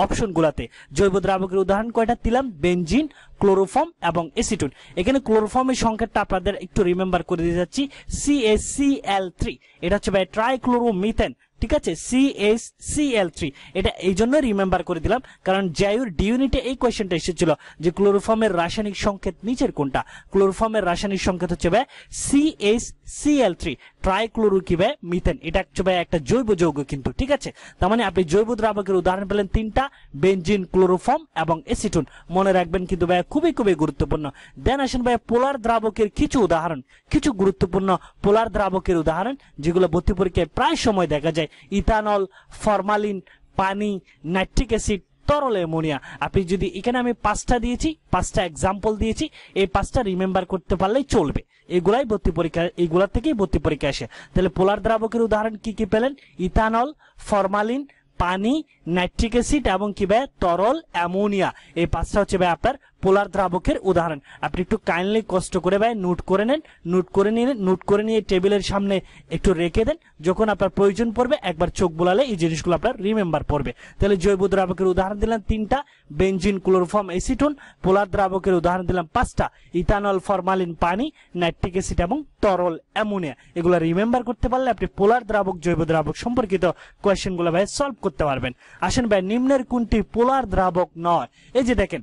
অপশনগুলোতে জৈব দ্রাবকের উদাহরণ কয়টা দিলাম বেনজিন ক্লোরোফর্ম এবং অ্যাসিটোন এখানে ক্লোরোফর্মের সংকেতটা আপনাদের একটু রিমেম্বার করে দিতে যাচ্ছি C S C L three এটা হচ্ছে ভাই ট্রাইক্লোরোমিথেন ঠিক আছে C S C L three এটা এইজন্য রিমেম্বার করে দিলাম কারণ জায়ুর ডি ইউনিটে এই কোশ্চেনটা এসেছিল যে ক্লোরোফর্মের রাসায়নিক সংকেত নিচের কোনটা ক্লোরোফর্মের রাসায়নিক সংকেত হচ্ছে ভাই C S C L three ट्राइक्लोरोकीबे मिथेन इटा चुबाए एक टा जैव जौग किन्तु ठीक है चे तमाने आपने जैव द्रावकेर उदाहरण पेलेन तीनटा बेंजीन क्लोरोफर्म एवं एसिटोन मने राखबेन किन्तु भाई खुबी खुबी गुरुत्वपूर्ण देन आसेन भाई पोलार द्रावकेर किछु उदाहरण किछु गुरुत्वपूर्ण पोलार द्रावकेर उदाहरण जेगुलो भर्ती परीक्षाय प्राय समय देखा जाय इथानल फर्मालिन पानी नाइट्रिक एसिड तरल অ্যামোনিয়া আপনি যদি এখানে আমি পাঁচটা দিয়েছি পাঁচটা एग्जांपल দিয়েছি এই পাঁচটা রিমেম্বার করতে পারলেই চলবে এগুলাই ভর্তি পরীক্ষা এগুলা থেকেই ভর্তি পরীক্ষা আসে তাহলে পোলার দ্রাবকের উদাহরণ কি কি পেলেন ইথানল ফরমালিন পানি নাইট্রিক অ্যাসিড এবং কিবা তরল অ্যামোনিয়া এই পাঁচটা হচ্ছে ভাই আপনার পোলার দ্রাবকের উদাহরণ আপনি একটু কাইন্ডলি কষ্ট করে ভাই নোট করে নেন নোট করে নিন নোট করে নিয়ে টেবিলের সামনে একটু রেখে দেন যখন আপনার প্রয়োজন পড়বে একবার চোখ বোলালে এই জিনিসগুলো আপনার রিমেম্বার করবে তাহলে জৈব দ্রাবকের উদাহরণ দিলাম তিনটা বেনজিন ক্লোরোফর্ম অ্যাসিটোন পোলার দ্রাবকের উদাহরণ দিলাম পাঁচটা ইথানল ফরমালিন পানি নাইট্রিক অ্যাসিড এবং তরল অ্যামোনিয়া এগুলো রিমেম্বার করতে পারলে আপনি পোলার দ্রাবক জৈব দ্রাবক সম্পর্কিত কোশ্চেনগুলো ভাই সলভ করতে পারবেন আসেন ভাই নিম্নের কোনটি পোলার দ্রাবক নয় এই যে দেখেন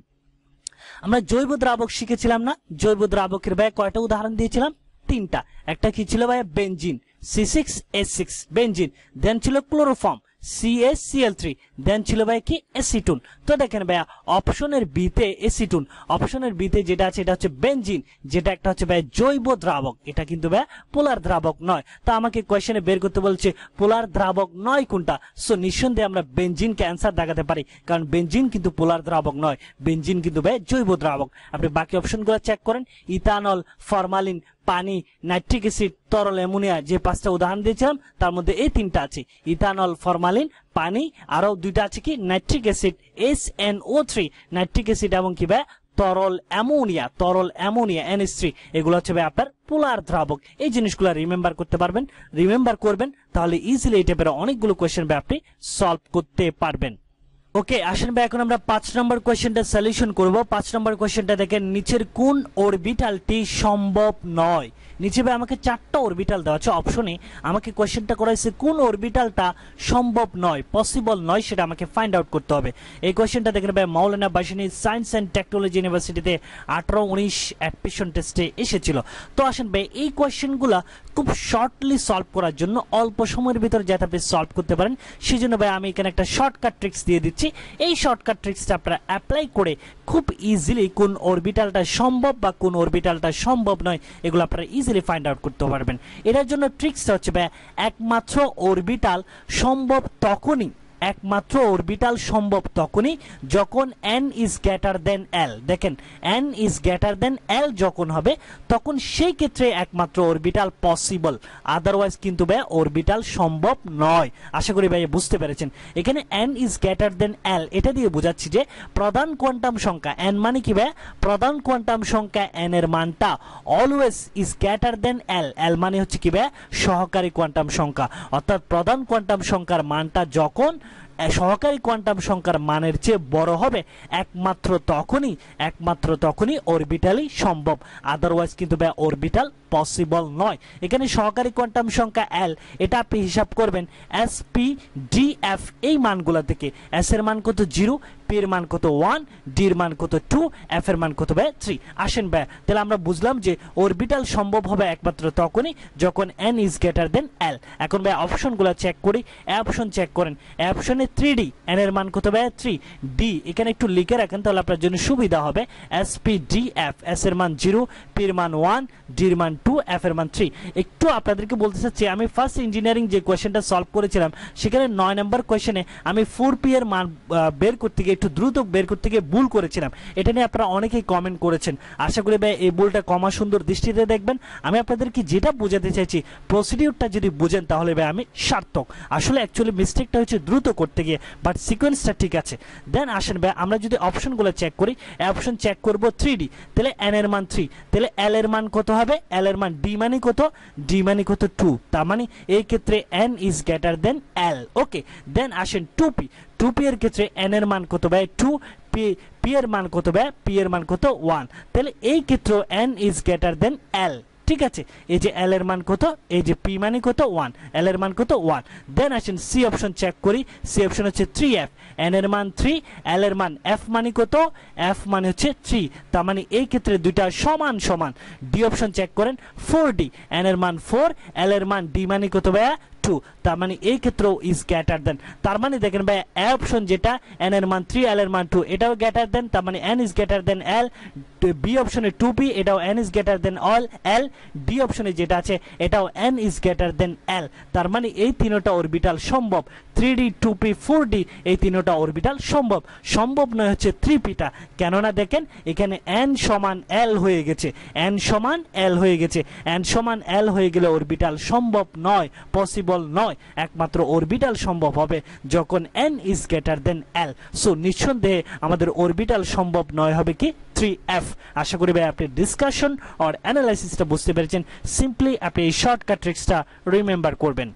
আমরা জৈব দ্রাবক শিখেছিলাম না জৈব দ্রাবকের ভাই কয়টা উদাহরণ দিয়েছিলাম তিনটা একটা কি ছিল ভাই benzene C six H six benzene then ছিল chloroform C H C L three then ছিল ভাই কি অ্যাসিটোন তো দেখেন ভাই অপশনের বি তে অ্যাসিটোন অপশনের বি তে যেটা আছে এটা হচ্ছে বেনজিন যেটা একটা হচ্ছে ভাই জৈব দ্রাবক এটা কিন্তু ভাই পোলার দ্রাবক নয় তো আমাকে কোশ্চেনে বের করতে বলছে পোলার দ্রাবক নয় কোনটা সো নিঃসন্দেহে আমরা বেনজিন কে आंसर দেখাতে পারি কারণ বেনজিন কিন্তু পোলার দ্রাবক নয় বেনজিন কিন্তু ভাই জৈব দ্রাবক আপনি বাকি অপশনগুলো চেক করেন ইথানল ফরমালিন পানি নাইট্রিক অ্যাসিড তরল অ্যামোনিয়া যে পাঁচটা উদাহরণ দিয়েছিলাম তার মধ্যে এই তিনটা আছে ইথানল ফরমালিন পানি আর দুইটা আছে কি nitric acid S N O three nitric acid এবং কি ভাই তরল অ্যামোনিয়া তরল অ্যামোনিয়া এন এইচ থ্রি এগুলো হচ্ছে ভাই আপনার পোলার দ্রাবক এই জিনিসগুলো রিমেম্বার করতে পারবেন রিমেম্বার করবেন তাহলে ইজিলি এই টাইপের অনেকগুলো কোশ্চেন ভাই আপনি সলভ করতে পারবেন ওকে আসেন ভাই এখন আমরা পাঁচ নম্বর কোশ্চেনটা সলিউশন করব পাঁচ নম্বর কোশ্চেনটা দেখেন নিচের কোন অরবিটালটি সম্ভব নয় নিচে ভাই আমাকে চারটা অরবিটাল দেওয়া আছে অপশনে আমাকে কোশ্চেনটা করা হয়েছে কোন অরবিটালটা সম্ভব নয় পসিবল নয় সেটা আমাকে ফাইন্ড আউট করতে হবে এই কোশ্চেনটা দেখেন ভাই Maulana Bhasani science and technology ইউনিভার্সিটিতে আঠারো উনিশ অ্যাডমিশন টেস্টে এসেছিল তো আসেন ভাই এই কোশ্চেনগুলো খুব শর্টলি সলভ করার জন্য অল্প সময়ের ভিতর যাতে আপনি সলভ করতে পারেন সেজন্য ভাই আমি এখানে একটা শর্টকাট ট্রিক্স দিয়ে দিচ্ছি এই শর্টকাট ট্রিক্সটা আপনারা অ্যাপ্লাই করে খুব ইজিলি কোন অরবিটালটা সম্ভব বা কোন অরবিটালটা সম্ভব নয় এগুলো আপনারা ইজিলি ফাইন্ড আউট করতে পারবেন এটার জন্য ট্রিক্সটা হচ্ছে ভাই একমাত্র অরবিটাল সম্ভব তখনই একমাত্র অরবিটাল সম্ভব তখনই যখন n is greater than l দেখেন n is greater than l যখন হবে তখন সেই ক্ষেত্রে একমাত্র অরবিটাল পসিবল আদারওয়াইজ কিন্তু ভাই অরবিটাল সম্ভব নয় আশা করি ভাই বুঝতে পেরেছেন এখানে n is greater than l এটা দিয়ে বোঝাচ্ছি যে প্রধান কোয়ান্টাম সংখ্যা n মানে কি ভাই প্রধান কোয়ান্টাম সংখ্যা n এর মানটা always is greater than l l মানে হচ্ছে কি ভাই সহকারী কোয়ান্টাম সংখ্যা অর্থাৎ প্রধান কোয়ান্টাম সংখ্যার মানটা যখন সহকারী কোয়ান্টাম সংখ্যার মানের চেয়ে বড় হবে একমাত্র তখনই একমাত্র তখনই অরবিটালই সম্ভব আদারওয়াইজ কিন্তু ভাই অরবিটাল পসিবল নয় এখানে সহকারী কোয়ান্টাম সংখ্যা l এটা আপনি হিসাব করবেন s p d f এই মানগুলা থেকে s এর মান কত জিরো p এর মান কত ওয়ান d এর মান কত টু f এর মান কত ভাই থ্রি আসেন ভাই তাহলে আমরা বুঝলাম যে অরবিটাল সম্ভব হবে একমাত্র তখনই যখন n is greater than l এখন ভাই অপশনগুলো চেক করি a অপশন চেক করেন a অপশনে থ্রি ডি n এর মান কত ভাই থ্রি ডি এখানে একটু লিখে রাখেন তাহলে আপনার জন্য সুবিধা হবে s p d f s এর মান জিরো p এর মান ওয়ান d এর মান टू f এর মান থ্রি একটু আপনাদেরকে বলতে চাচ্ছি আমি ফার্স্ট ইঞ্জিনিয়ারিং যে কোশ্চেনটা সলভ করেছিলাম সেখানে নয় নম্বর কোশ্চেনে আমি ফোর পি এর মান বের করতে গিয়ে একটু দ্রুত বের করতে গিয়ে ভুল করেছিলাম এটা নিয়ে আপনারা অনেকেই কমেন্ট করেছেন আশা করি ভাই এই ভুলটা ক্ষমা সুন্দর দৃষ্টিতে দেখবেন আমি আপনাদেরকে যেটা বোঝাতে চাইছি প্রসিডিউরটা যদি বুঝেন তাহলে ভাই আমি সার্থক আসলে অ্যাকচুয়ালি মিস্টেকটা হচ্ছে দ্রুত করতে গিয়ে বাট সিকোয়েন্সটা ঠিক আছে দেন আসেন ভাই আমরা যদি অপশনগুলো চেক করি অপশন চেক করব থ্রি ডি তাহলে n এর মান থ্রি তাহলে l এর মান কত হবে l এর মান d মানে কত d মানে কত টু তার মানে এই ক্ষেত্রে n is greater than l ওকে দেন আসেন টু পি টু পি এর ক্ষেত্রে n এর মান কত ভাই টু p p এর মান কত ভাই p এর মান কত ওয়ান তাহলে এই ক্ষেত্রে n is greater than l ठीक है ये जे एल एर मान कत ए जे पी मान कत वन एल एर मान कत वन देन आसें सी अपशन चेक करी सी अपशन होच्छे थ्री एफ एन एर मान थ्री एल एर मान एफ मान कत एफ मान होच्छे थ्री तार माने एई क्षेत्रे दुइटा समान समान डी अपशन चेक करें फोर डी एन एर मान फोर एल एर मान डी मान कत भाइया टू तार माने एई क्षेत्रे इज ग्रेटर देन तार माने देखें भाइया ए अपशन जेटा एन एर मान थ्री एल एर मान टू एटाओ ग्रेटर देन तार माने N is greater than L B अपशने टू पी एटाओ N is greater than all L D अपशने जेटा आछे एटाओ N is greater than L तार माने एई तीनटा ऑर्बिटल सम्भव three D two P four D एई तीनटा ऑर्बिटल सम्भव सम्भव नय होच्छे थ्री पिटा केनना देखें एखाने एन समान एल हये गेछे एन समान एल हये गेछे एन समान एल हये गेले ऑर्बिटल सम्भव नय पसिबल नय एकमात्र ऑर्बिटल सम्भव हबे जखन N is greater than L so निसंदेहे आमादेर ऑर्बिटल सम्भव नय हबे कि थ्री एफ आशा करी भाई अपनी डिसकाशन और एनालिसिस बुझते पेरेछेन सिम्पली अपनी शॉर्टकाट ट्रिक्सटा रिमेम्बर करबेन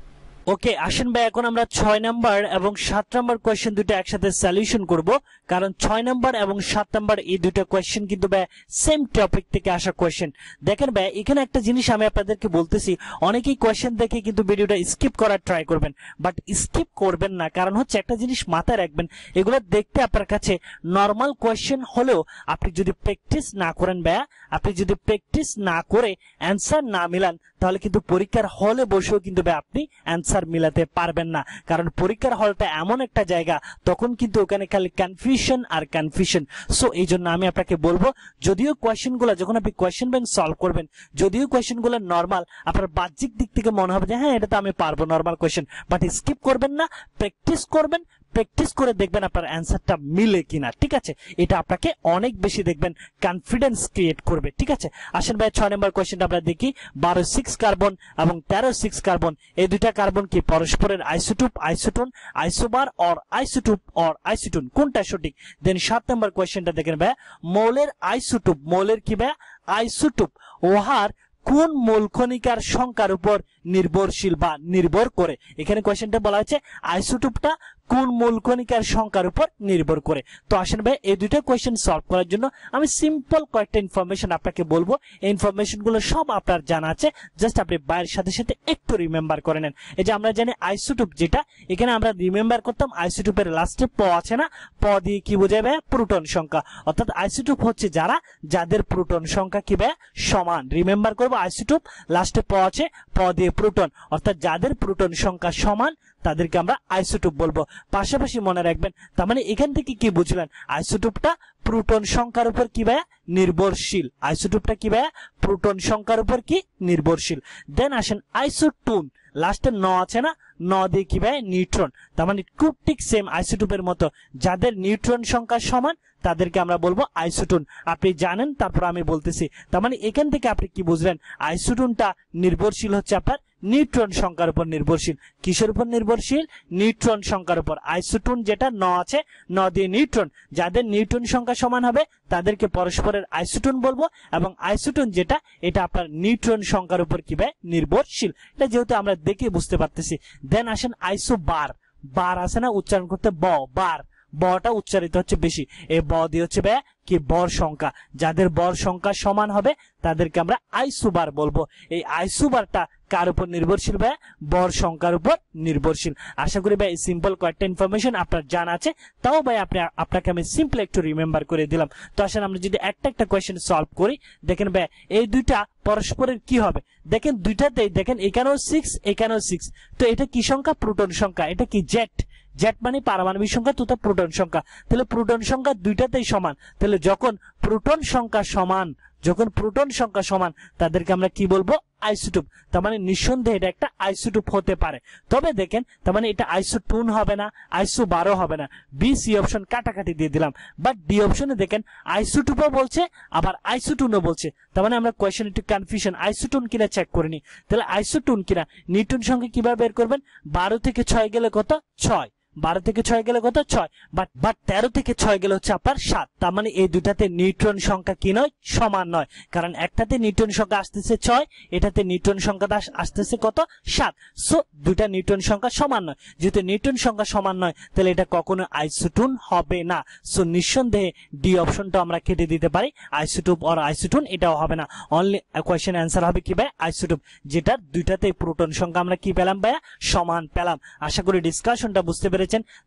ओके आसेन भाई এখন আমরা ছয় নাম্বার এবং সাত নাম্বার কোশ্চেন দুটো একসাথে সলিউশন করব কারণ ছয় নাম্বার এবং সাত নাম্বার এই দুটো কোশ্চেন কিন্তু ভাই সেম টপিক থেকে আসা কোশ্চেন দেখেন ভাই এখানে একটা জিনিস আমি আপনাদেরকে বলতেছি অনেকেই কোশ্চেন দেখে কিন্তু ভিডিওটা স্কিপ করার ট্রাই করবেন বাট স্কিপ করবেন না কারণ হচ্ছে একটা জিনিস মাথায় রাখবেন এগুলো দেখতে আপনার কাছে নরমাল কোশ্চেন হলো আপনি যদি প্র্যাকটিস না করেন ভাই আপনি যদি প্র্যাকটিস না করে आंसर না মিলান তাহলে কিন্তু পরীক্ষার হলে বসেও কিন্তু ভাই আপনি आंसर মিলাতে পারবেন না কারণ পরীক্ষার হলটা এমন একটা জায়গা তখন কিন্তু ওখানে খালি কনফিউশন আর কনফিউশন সো এইজন্য আমি আপনাকে বলবো যদিও কোশ্চেনগুলো যখন আপনি কোশ্চেন ব্যাংক সলভ করবেন যদিও কোশ্চেনগুলো নরমাল আপনার বাহ্যিক দিক থেকে মনে হবে যে হ্যাঁ এটা তো আমি পারবো নরমাল কোশ্চেন বাট স্কিপ করবেন না প্র্যাকটিস করবেন প্র্যাকটিস করে দেখবেন আপনার आंसरটা মিলে কিনা ঠিক আছে এটা আপনাকে অনেক বেশি দেখবেন কনফিডেন্স ক্রিয়েট করবে ঠিক আছে আসেন ভাই ছয় নম্বর কোশ্চেনটা আমরা দেখি বারো সিক্স কার্বন এবং তেরো সিক্স কার্বন এই দুইটা কার্বন কি পরস্পরের isotope isotone isobar or isotope or isotone কোনটা সঠিক দেন সাত নম্বর কোশ্চেনটা দেখেন ভাই মৌলের আইসোটোপ মৌলের কি ভাই আইসোটোপ ওহার কোন মূল কণিকার সংখ্যার উপর নির্ভরশীল বা নির্ভর করে এখানে কোশ্চেনটা বলা আছে আইসোটোপটা কোন মূল কণিকার সংখ্যার উপর নির্ভর করে তো আসেন ভাই এই দুটো কোশ্চেন সলভ করার জন্য আমি সিম্পল কয়েকটা ইনফরমেশন আপনাকে বলবো এই ইনফরমেশন গুলো সব আপনার জানা আছে জাস্ট আপনি বাইরের সাথে সাথে একটু রিমেম্বার করে নেন এই যে আমরা জানি আইসোটোপ যেটা এখানে আমরা রিমেম্বার করতাম আইসোটোপের লাস্টে প আছে না প দিয়ে কি বোঝায় ভাই প্রোটন সংখ্যা অর্থাৎ আইসোটোপ হচ্ছে যারা যাদের প্রোটন সংখ্যা কি ভাই সমান রিমেম্বার করব আইসোটোপ লাস্টে প আছে প দিয়ে প্রোটন অর্থাৎ যাদের প্রোটন সংখ্যা সমান তাদেরকে আমরা আইসোটোপ বলবো পাশাপাশি মনে রাখবেন তার মানে এখান থেকে কি বুঝলেন আইসোটোপটা প্রোটন সংখ্যার উপর কি ভাই নির্ভরশীল আইসোটোপটা কি ভাই প্রোটন সংখ্যার উপর কি নির্ভরশীল দেন আসেন আইসোটোন লাস্টে ন আছে না ন দিয়ে কি ভাই নিউট্রন তার মানে খুব ঠিক সেম আইসোটোপের মতো যাদের নিউট্রন সংখ্যা সমান তাদেরকে আমরা বলবো আইসোটোন আপনি জানেন তারপর আমি বলতেছি তার মানে এখান থেকে আপনি কি বুঝলেন আইসোটোনটা নির্ভরশীল হচ্ছে আপনার নিউট্রন সংখ্যার উপর নির্ভরশীল কিসের উপর নির্ভরশীল নিউট্রন সংখ্যার উপর আইসোটোন যেটা ন আছে ন দিয়ে নিউট্রন যাদের নিউট্রন সংখ্যা সমান হবে তাদেরকে পরস্পরের আইসোটোন বলবো এবং আইসোটোন যেটা এটা আপনার নিউট্রন সংখ্যার উপর কি ভাই নির্ভরশীল এটা যেহেতু আমরা দেখে বুঝতে পারতেছি দেন আসেন আইসোবার বার আছে না উচ্চারণ করতে ব বার বটা উচ্চারিত হচ্ছে বেশি এই ব দিয়ে হচ্ছে ভাই কি বর সংখ্যা যাদের বর সংখ্যা সমান হবে তাদেরকে আমরা আইসোবার বলবো এই আইসোবারটা কার উপর নির্ভরশীল ভাই বর সংখ্যার উপর নির্ভরশীল আশা করি ভাই সিম্পল কয়েকটা ইনফরমেশন আপনার জানা আছে তাও ভাই আপনি আপনাকে আমি সিম্পল একটু রিমেম্বার করে দিলাম তো আসেন আমরা যদি একটা একটা কোশ্চেন সলভ করি দেখেন ভাই এই দুইটা পরস্পরের কি হবে দেখেন দুইটাতেই দেখেন এখানেও সিক্স এখানেও সিক্স তো এটা কি সংখ্যা প্রোটন সংখ্যা এটা কি জেড জেড মানে পারমাণবিক সংখ্যা তথা প্রোটন সংখ্যা তাহলে প্রোটন সংখ্যা দুইটাতেই সমান তাহলে যখন প্রোটন সংখ্যা সমান যখন প্রোটন সংখ্যা সমান তাদেরকে আমরা কি বলবো আইসোটোপ তার মানে নিঃসন্দেহে এটা একটা আইসোটোপ হতে পারে তবে দেখেন তার মানে এটা আইসোটোন হবে না আইসোবারও হবে না বি সি অপশন কাটাকাটি দিয়ে দিলাম বাট ডি অপশনে দেখেন আইসোটোপও বলছে আবার আইসোটোনও বলছে তার মানে আমরা কোশ্চেন একটু কনফিউশন আইসোটোন কিনা চেক করে নি তাহলে আইসোটোন কিনা নিউটন সংখ্যা কিভাবে বের করবেন বারো থেকে ছয় গেলে কত ছয় बारो থেকে ছয় গেলে কত ছয়, বাট বাট তেরো থেকে ছয় গেলে হচ্ছে আপনার সাত। তার মানে এই দুটাতে নিউট্রন সংখ্যা কি নয়, সমান নয়, কারণ একটাতে নিউট্রন সংখ্যা আসতেছে ছয়, এটাতে নিউট্রন সংখ্যা আসতেছে কত সাত। সো দুটা নিউট্রন সংখ্যা সমান নয়, যেহেতু নিউট্রন সংখ্যা সমান নয় তাহলে এটা কখনো আইসোটোন হবে না। সো নিঃসন্দেহে ডি অপশনটা আমরা কেটে দিতে পারি, আইসোটোপ অর আইসোটোন এটাও হবে না। অনলি কোয়েশ্চেন অ্যান্সার হবে কি ভাই আইসোটোপ, যেটার দুইটাতে প্রোটন সংখ্যা আমরা কি পেলাম ভাইয়া সমান পেলাম। আশা করি ডিসকাশনটা বুঝতে পেরেছি।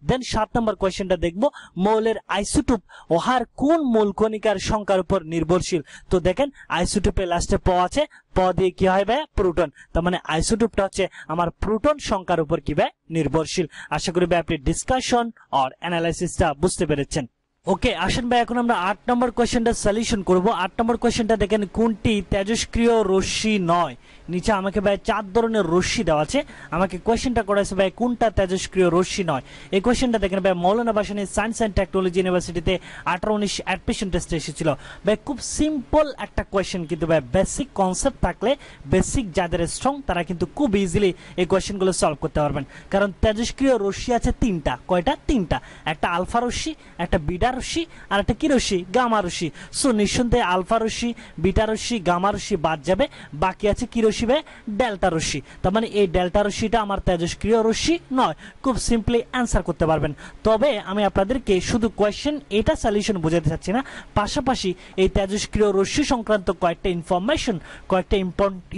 দেন সাত নম্বর কোয়েশ্চেনটা দেখবো, মৌলের আইসোটোপ ওহার কোন মূল কণিকার সংখ্যার উপর নির্ভরশীল। তো দেখেন আইসোটোপের লাস্টে প আছে, প দিয়ে কি হয় ভাই প্রোটন, তার মানে আইসোটোপটা হচ্ছে আমার প্রোটন সংখ্যার উপর কি ভাই নির্ভরশীল। আশা করি ভাই আপনি ডিসকাশন আর অ্যানালাইসিসটা বুঝতে পেরেছেন। ওকে আসেন ভাই এখন আমরা আট নম্বর কোয়েশ্চেনটা সলিউশন করবো। আট নম্বর কোয়েশ্চেনটা দেখেন, কোনটি তেজস্ক্রিয় রশ্মি নয়। নিচে আমাকে ভাই চার ধরনের রশ্মি দেওয়া আছে, আমাকে কোয়েশ্চেনটা করাইছে ভাই কোনটা তেজস্ক্রিয় রশ্মি নয়। এই কোয়েশ্চেনটা দেখেন ভাই Maulana Bhasani science and technology ইউনিভার্সিটিতে আঠারো উনিশ অ্যাডমিশন টেস্টে এসেছিল। ভাই খুব সিম্পল একটা কোয়েশ্চেন, কিন্তু ভাই বেসিক কনসেপ্ট থাকলে, বেসিক যাদের স্ট্রং তারা কিন্তু খুব ইজিলি এই কোয়েশ্চেনগুলো সলভ করতে পারবেন। কারণ তেজস্ক্রিয় রশ্মি আছে তিনটা, কয়টা তিনটা, একটা আলফা রশ্মি, একটা বিটা রশ্মি আর একটা কি রশ্মি গামা রশ্মি। সো নিঃসন্দেহে আলফা রশ্মি, বিটা রশ্মি, গামা রশ্মি বাদ যাবে, বাকি আছে কি রশ্মি ভাই ডেল্টা রশ্মি। তার মানে এই ডেল্টা রশ্মিটা আমার তেজস্ক্রিয় রশ্মি নয়, খুব সিম্পলি অ্যান্সার করতে পারবেন। তবে আমি আপনাদেরকে শুধু কোয়েশ্চেন এটা সলিউশন বোঝাতে চাচ্ছি না, পাশাপাশি এই তেজস্ক্রিয় রশ্মি সংক্রান্ত কয়েকটা ইনফরমেশন, কয়েকটা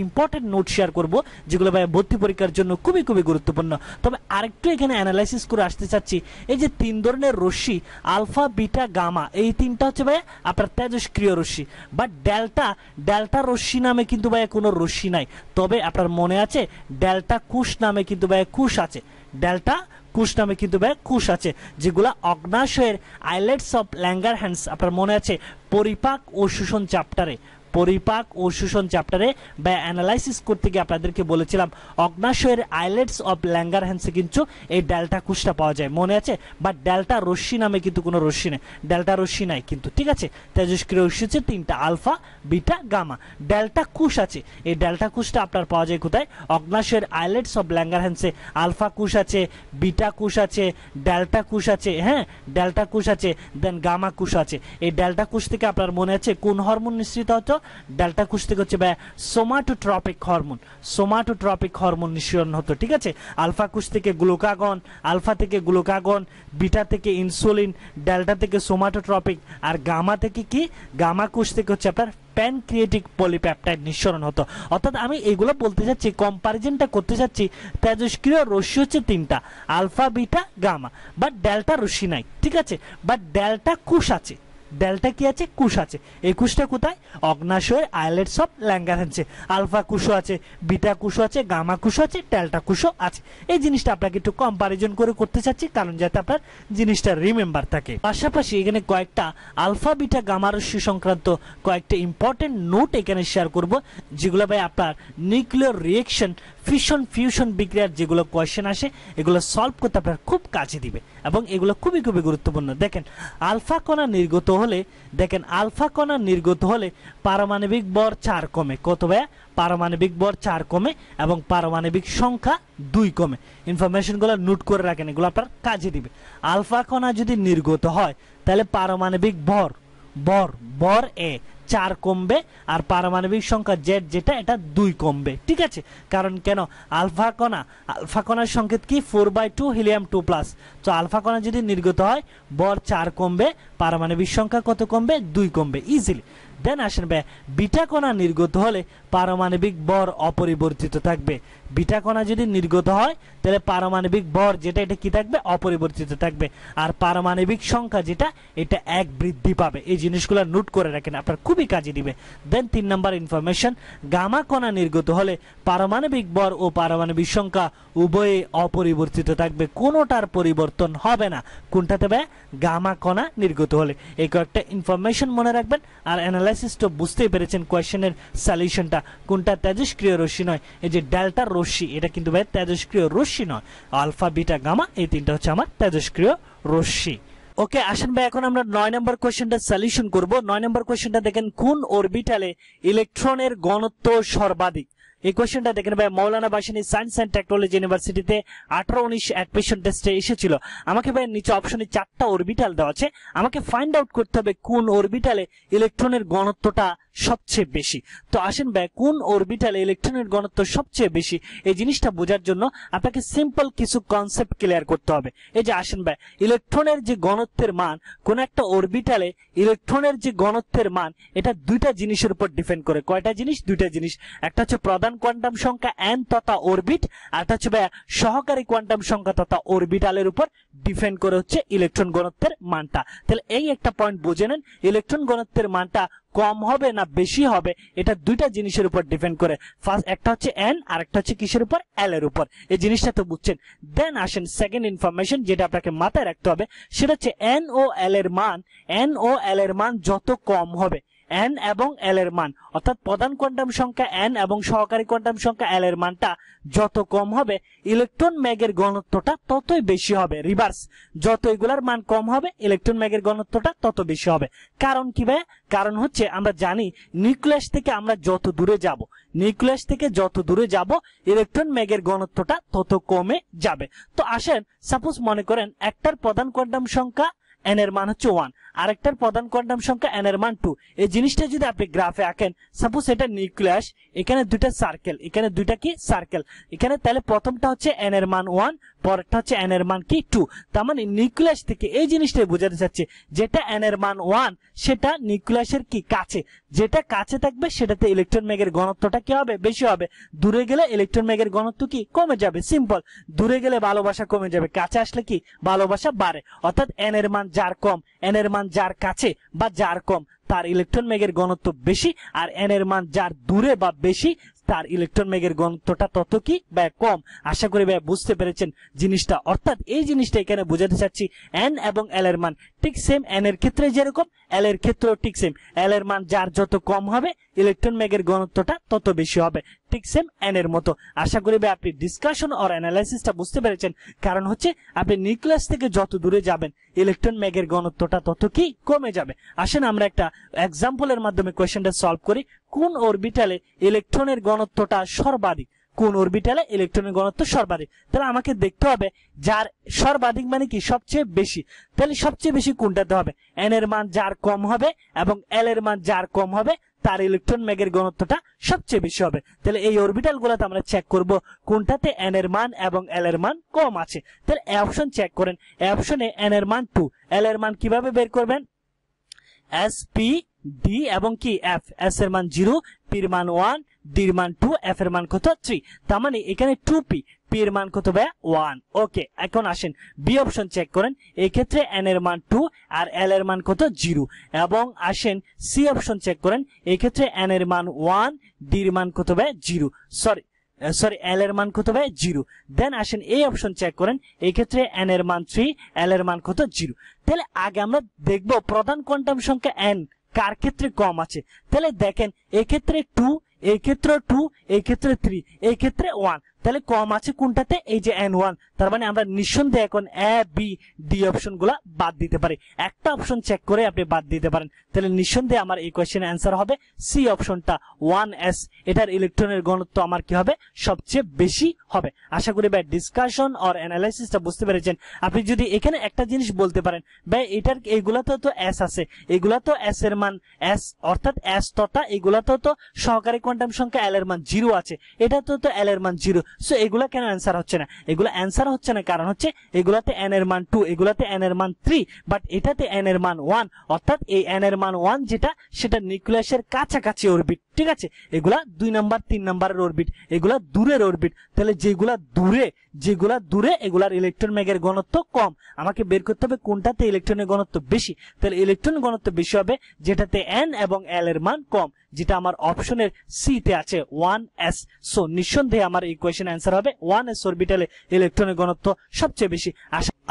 ইম্পর্টেন্ট নোট শেয়ার করব, যেগুলো ভাই ভর্তি পরীক্ষার জন্য খুবই খুবই গুরুত্বপূর্ণ। তবে আরেকটু এখানে অ্যানালাইসিস করে আসতে চাচ্ছি, এই যে তিন ধরনের রশ্মি আলফা বিটা গামা এই তিনটা হচ্ছে ভাই আপনার তেজস্ক্রিয় রশ্মি, বাট ডেল্টা ডেল্টা রশ্মি নামে কিন্তু ভাই কোনো রশ্মি নাই। তবে আপনার মনে আছে ডেল্টা কুশ নামে কিন্তু ভাই কুশ আছে, ডেল্টা কুশ নামে কিন্তু ভাই কুশ আছে, যেগুলা অগ্নাশয়ের আইলেটস অফ ল্যাঙ্গারহ্যান্স আপনার মনে আছে পরিপাক ও শোষণ চ্যাপ্টারে, পরিপাক ও শোষণ চ্যাপ্টারে বা অ্যানালাইসিস করতে গিয়ে আপনাদেরকে বলেছিলাম অগ্নাশয়ের আইলেটস অফ ল্যাঙ্গারহ্যান্সে কিন্তু এই ডেল্টা কুশটা পাওয়া যায়, মনে আছে। বা ডেল্টা রশ্মি নামে কিন্তু কোনো রশ্মি নেই, ডেল্টা রশ্মি নাই কিন্তু, ঠিক আছে। তেজস্ক্রিয় রশ্মি হচ্ছে তিনটা আলফা বিটা গামা, ডেল্টা কুশ আছে, এই ডেল্টা কুশটা আপনার পাওয়া যায় কোথায়, অগ্নাশয়ের আইলেটস অফ ল্যাঙ্গারহ্যান্সে। আলফা কুশ আছে, বিটা কুশ আছে, ডেল্টা কুশ আছে, হ্যাঁ ডেল্টা কুশ আছে, দেন গামা কুশ আছে। এই ডেল্টা কুশ থেকে আপনার মনে আছে কোন হরমোন নিঃসৃত হতো, ডেল্টা কুশ থেকে হচ্ছে ভাই সোমাটোট্রপিক হরমোন, সোমাটোট্রপিক হরমোন নিঃসরণ হতো, ঠিক আছে। আলফা কুশ থেকে গ্লুকাগন, আলফা থেকে গ্লুকাগন, বিটা থেকে ইনসুলিন, ডেল্টা থেকে সোমাটোট্রপিক, আর গামা থেকে কি গামা কুশ থেকে হচ্ছে আপনার প্যানক্রিয়েটিক পলিপ্যাপটাইড নিঃসরণ হতো। অর্থাৎ আমি এগুলো বলতে চাচ্ছি, কম্পারিজনটা করতে চাচ্ছি, তেজস্ক্রিয় রশ্মি হচ্ছে তিনটা alpha beta gamma, but delta রশ্মি নাই, ঠিক আছে, বাট ডেল্টা কুশ আছে, ডেল্টা কি আছে কুশ আছে। এই কুশটা কোথায়, অগ্নাশয়ের আইলেটস অফ ল্যাঙ্গারহ্যান্সে। আলফা কুশও আছে, বিটা কুশও আছে, গামা কুশও আছে, ডেল্টা কুশও আছে। এই জিনিসটা আপনাকে একটু কম্পারিজন করে করতে চাচ্ছি, কারণ যাতে আপনার জিনিসটা রিমেম্বার থাকে। পাশাপাশি এখানে কয়েকটা আলফা বিটা গামা রশ্মি সংক্রান্ত কয়েকটা ইম্পর্টেন্ট নোট এখানে শেয়ার করব, যেগুলো ভাই আপনার নিউক্লিয়ার রিয়েকশন, ফিশন ফিউশন বিক্রিয়ার যেগুলো কোয়েশ্চেন আসে এগুলো সলভ করতে আপনার খুব কাজে দিবে, এবং এগুলো খুবই খুবই গুরুত্বপূর্ণ। দেখেন আলফা কণা নির্গত হলে, দেখেন আলফা কণা নির্গত হলে পারমাণবিক ভর চার কমে, কত ভাই পারমাণবিক ভর চার কমে এবং পারমাণবিক সংখ্যা দুই কমে। ইনফরমেশনগুলো নোট করে রাখেন, এগুলো আপনার কাজে দিবে। আলফা কণা যদি নির্গত হয় তাহলে পারমাণবিক ভর ভর ভর এ চার কমবে আর পারমাণবিক সংখ্যা জেড যেটা এটা দুই কমবে, ঠিক আছে। কারণ কেন, আলফা কণা আলফা কণার সংকেত কি four by two helium two plus. তো আলফা কণা যদি নির্গত হয় বর চার কমবে, পারমাণবিক সংখ্যা কত কমবে, দুই কমবে ইজিলি। দেন আসেন ভাই বিটা কণা নির্গত হলে পারমাণবিক ভর অপরিবর্তিত থাকবে। বিটা কণা যদি নির্গত হয় তাহলে পারমাণবিক ভর যেটা এটা কি থাকবে, অপরিবর্তিত থাকবে, আর পারমাণবিক সংখ্যা যেটা এটা এক বৃদ্ধি পাবে। এই জিনিসগুলো নোট করে রাখেন, আপনার খুবই কাজে দিবে। দেন তিন নাম্বার ইনফরমেশন, গামা কণা নির্গত হলে পারমাণবিক ভর ও পারমাণবিক সংখ্যা উভয়ে অপরিবর্তিত থাকবে, কোনোটার পরিবর্তন হবে না। কোনটাতে ভাই, গামা কণা নির্গত হলে। এই কয়েকটা ইনফরমেশন মনে রাখবেন। আর অ্যানালাইসিসটা বুঝতেই পেরেছেন কোয়েশ্চেনের সলিউশনটা, কোনটা তেজস্ক্রিয় রশ্মি নয়। এই যে ডেল্টা রশ্মি এটা কিন্তু ভাই তেজস্ক্রিয় রশ্মি নয়, আলফা বিটা গামা এই তিনটা হচ্ছে আমার তেজস্ক্রিয় রশ্মি। ওকে আসেন ভাই এখন আমরা নয় নম্বর কোয়েশ্চেনটা সলিউশন করব। নয় নম্বর কোয়েশ্চেনটা দেখেন, কোন অরবিটালে ইলেকট্রনের ঘনত্ব সর্বাধিক। यह क्वेश्चन देखें भाई Maulana Bhashani science and technology university अठारो उन्नीस एडमिशन टेस्टे भाई नीचे अपशने चारटा ऑर्बिटल देवा फाइंड आउट करते कौन ऑर्बिटाले इलेक्ट्रॉन घनत्वटा सबचेये बेशी। तो आसेन भाई कौन ऑर्बिटाले इलेक्ट्रॉन घनत्व सबचेये बेशी ए जिनिसटा बोझार जन्य आपनाके सिम्पल किछु कन्सेप्ट क्लियर करते होबे। ए जे आसेन भाई इलेक्ट्रॉनेर जे घनत्वेर मान कोन एकटा ऑर्बिटाले इलेक्ट्रॉनेर जे घनत्वेर मान एटा दुइटा जिनिसेर उपर डिपेंड करे। कयटा जिनिस? दुइटा जिनिस, एकटा हच्छे प्रधान क्वांटाम संख्या एन तथा ऑर्बिट और एकटा हच्छे भाई सहकारी क्वांटाम संख्या तथा ऑर्बिटालेर उपर डिपेंड करे हच्छे इलेक्ट्रॉन घनत्वेर मानटा। ताहले एई एकटा पॉइंट बुझे नेन इलेक्ट्रॉन घनत्वेर मानटा कम होबे ना बेशी होबे एटा दुइटा जिनिसेर उपर डिपेंड करे। फार्स्ट एकटा हच्छे एन और एकटा हच्छे किसेर उपर एल एर उपर। ए जिनिसटा तो बुझছেন। देन আসেন सेकेंड इनफरमेशन जेटा आपनाके माথায় রাখতে হবে সেটা হচ্ছে এন ও এল এর मान এন ও এল এর मान যত কম হবে एन एवं एल एर मान अर्थात प्रधान क्वांटाम संख्या एन एवं सहकारी क्वांटाम संख्या एल एर मानटा जत कम होबे इलेक्ट्रन मैगेर घनत्वटा ततई बेशी होबे। रिवर्स जत एगुलार मान कम होबे इलेक्ट्रन मैगेर घनत्वटा तत बेशी होबे। कारण कि भाई कारण हच्छे आमरा जानी निउक्लियास थेके आमरा जत दूरे जाबो निउक्लियास थेके जत दूरे जाबो इलेक्ट्रन मैगेर घनत्वटा तत कमे जाबे। तो आसेन सपोज मने करेन एकटार प्रधान क्वांटाम संख्या एन एर मान हच्छे वन और एकटार प्रधान क्वांटाम संख्या एन एर मान टू। ए जिनिसटा यदि आपनि ग्राफे आँकें सपोज एटा निउक्लियास एखाने दुइटा सार्केल एखाने दुइटा कि सार्केल एखाने ताहले प्रथमटा हच्छे एन एर मान वन পরেরটা হচ্ছে n এর মান কি टू। তার মানে নিউক্লিয়াস থেকে এই জিনিসটাই বোঝাতে যাচ্ছে যেটা n এর মান वन সেটা নিউক্লিয়াসের কি কাছে যেটা কাছে থাকবে সেটাতে ইলেকট্রন মেগের ঘনত্বটা কি হবে বেশি হবে। দূরে গেলে ইলেকট্রন মেগের ঘনত্ব কি কমে যাবে। সিম্পল দূরে গেলে ভালোবাসা কমে যাবে কাছে আসলে কি ভালোবাসা বাড়ে। অর্থাৎ n এর মান যার কম n এর মান যার কাছে বা যার কম তার ইলেকট্রন মেগের ঘনত্ব বেশি আর n এর মান যার দূরে বা বেশি তার ইলেকট্রন মেগের ঘনত্বটা তত কি বা কম। আশা করি ভাই বুঝতে পেরেছেন জিনিসটা। অর্থাৎ এই জিনিসটা এখানে বোঝাতে চাচ্ছি n এবং l এর মান ঠিক সেম n এর ক্ষেত্রে যেরকম l এর ক্ষেত্রেও ঠিক সেম। l এর মান যার যত কম হবে ইলেকট্রন মেগের ঘনত্বটা তত বেশি হবে ঠিক সেম n এর মতো। আশা করি ভাই আপনি ডিসকাশন আর অ্যানালাইসিসটা বুঝতে পেরেছেন। কারণ হচ্ছে আপনি নিউক্লিয়াস থেকে যত দূরে যাবেন ইলেকট্রন মেগের ঘনত্বটা তত কি কমে যাবে। আসেন আমরা একটা এক্সাম্পলের মাধ্যমে কোশ্চেনটা সলভ করি। কোন অরবিটালে ইলেকট্রনের ঘনত্বটা সর্বাধিক কোন অরবিটালে ইলেকট্রনের ঘনত্ব সর্বাধিক। তাহলে আমাকে দেখতে হবে যার সর্বাধিক মানে কি সবচেয়ে বেশি। তাহলে সবচেয়ে বেশি কোনটাতে হবে n এর মান যার কম হবে এবং l এর মান যার কম হবে তার ইলেকট্রন মেগের ঘনত্বটা সবচেয়ে বেশি হবে। তাহলে এই অরবিটালগুলোতে আমরা চেক করব কোনটাতে n এর মান এবং l এর মান কম আছে। তাহলে এই অপশন চেক করেন এই অপশনে n এর মান टू l এর মান কিভাবে বের করবেন Sp D এবং কি F S এর मान জিরো P এর মান वन D এর मान टू F এর मान কত थ्री তার মানে এখানে टू P P এর মান কত ভাই वन। ওকে এখন আসেন B অপশন চেক করেন এই ক্ষেত্রে N এর মান टू আর L এর মান কত জিরো এবং আসেন C অপশন চেক করেন এই ক্ষেত্রে N এর মান वन D এর মান কত ভাই জিরো সরি সরি L এর মান কত ভাই জিরো। দেন আসেন এই অপশন চেক করেন এই ক্ষেত্রে N এর মান थ्री L এর মান কত জিরো। তাহলে আগে আমরা দেখব প্রধান কোয়ান্টাম সংখ্যা N कार क्षेत्र कम आछे। ताहले देखें एक क्षेत्र टू एक क्षेत्र टू एक क्षेत्र थ्री एक क्षेत्र वन তাহলে কম আছে কোনটাতে এই যে এন ওয়ান। তার মানে আমরা নিঃসন্দেহে এখন এ বি ডি অপশনগুলো বাদ দিতে পারি। একটা অপশন চেক করে আপনি বাদ দিতে পারেন। তাহলে নিঃসন্দেহে আমার এই কোশ্চেনের आंसर হবে সি অপশনটা वन এস এটার ইলেকট্রনের ঘনত্ব আমার কি হবে সবচেয়ে বেশি হবে। আশা করি ভাই ডিসকাশন অর অ্যানালাইসিসটা বুঝতে পেরেছেন। আপনি যদি এখানে একটা জিনিস বলতে পারেন ভাই এটার এইগুলাতে তো এস আছে এইগুলাতে এস এর মান এস অর্থাৎ এস তথা এইগুলাতে তো সহকারী কোয়ান্টাম সংখ্যা এল এর মান জিরো আছে এটা তো তো এল এর মান জিরো। সো এগুলা কেন অ্যানসার হচ্ছে না এগুলা অ্যানসার হচ্ছে না কারণ হচ্ছে এগুলাতে n এর মান टू এগুলাতে n এর মান थ्री বাট এটাতে n এর মান वन অর্থাৎ এই n এর মান वन যেটা সেটা নিউক্লিয়াসের কাছাকাছি অরবিট। ঠিক আছে এগুলা দুই নাম্বার তিন নাম্বারের অরবিট এগুলা দূরের অরবিট। তাহলে যেগুলা দূরে যেগুলা দূরে এগুলার ইলেকট্রন মেগের ঘনত্ব কম আমাকে বের করতে হবে কোনটাতে ইলেকট্রনের ঘনত্ব বেশি। তাহলে ইলেকট্রন ঘনত্ব বেশি হবে যেটাতে n এবং l এর মান কম যেটা আমার অপশনের সি তে আছে वन एस। সো নিঃসন্দেহে আমার এই কোশ্চেনের आंसर হবে वन एस অরবিটালে ইলেকট্রনের ঘনত্ব সবচেয়ে বেশি।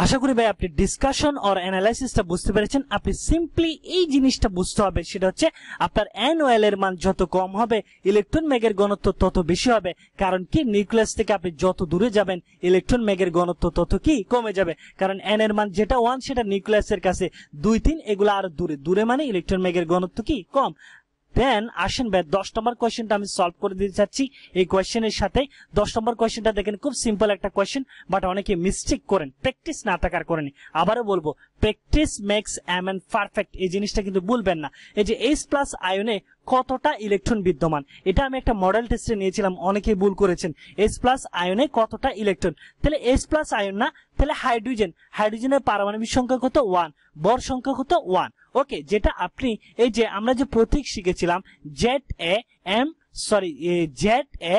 আশা করি ভাই আপনি ডিসকাশন অর অ্যানালাইসিসটা বুঝতে পেরেছেন। আপনি সিম্পলি এই জিনিসটা বুঝতে হবে সেটা হচ্ছে আপনার n ও l এর মান যত কম হবে ইলেকট্রন মেগের ঘনত্ব তত বেশি হবে। কারণ কি নিউক্লিয়াস থেকে আপনি যত দূরে যাবেন ইলেকট্রন মেগের ঘনত্ব তত কি কমে যাবে। কারণ n এর মান যেটা वन সেটা নিউক্লিয়াসের কাছে দুই তিন এগুলো আর দূরে দূরে মানে ইলেকট্রন মেগের ঘনত্ব কি কম। দেন আসেন ভাই দশ নম্বর কোয়েশ্চেনটা আমি সলভ করে দিতে চাচ্ছি। এই কোয়েশ্চেনের সাথে দশ নম্বর কোয়েশ্চেনটা দেখেন খুব সিম্পল একটা কোয়েশ্চেন, বাট অনেকে মিস্টেক করেন প্র্যাকটিস না থাকার কারণে। আবারও বলবো practice makes a man perfect, এই জিনিসটা কিন্তু ভুলবেন না। এই যে H+ আয়নে কতটা ইলেকট্রন বিদ্যমান, এটা আমি একটা মডেল টেস্টে নিয়েছিলাম, অনেকেই ভুল করেছেন। H+ আয়নে কতটা ইলেকট্রন, তাহলে H+ আয়ন না, তাহলে হাইড্রোজেন। হাইড্রোজেনের পারমাণবিক সংখ্যা কত? ওয়ান। ভর সংখ্যা কত? ওয়ান। ওকে, যেটা আপনি এই যে আমরা যে প্রতীক শিখেছিলাম Z A M sorry Z A,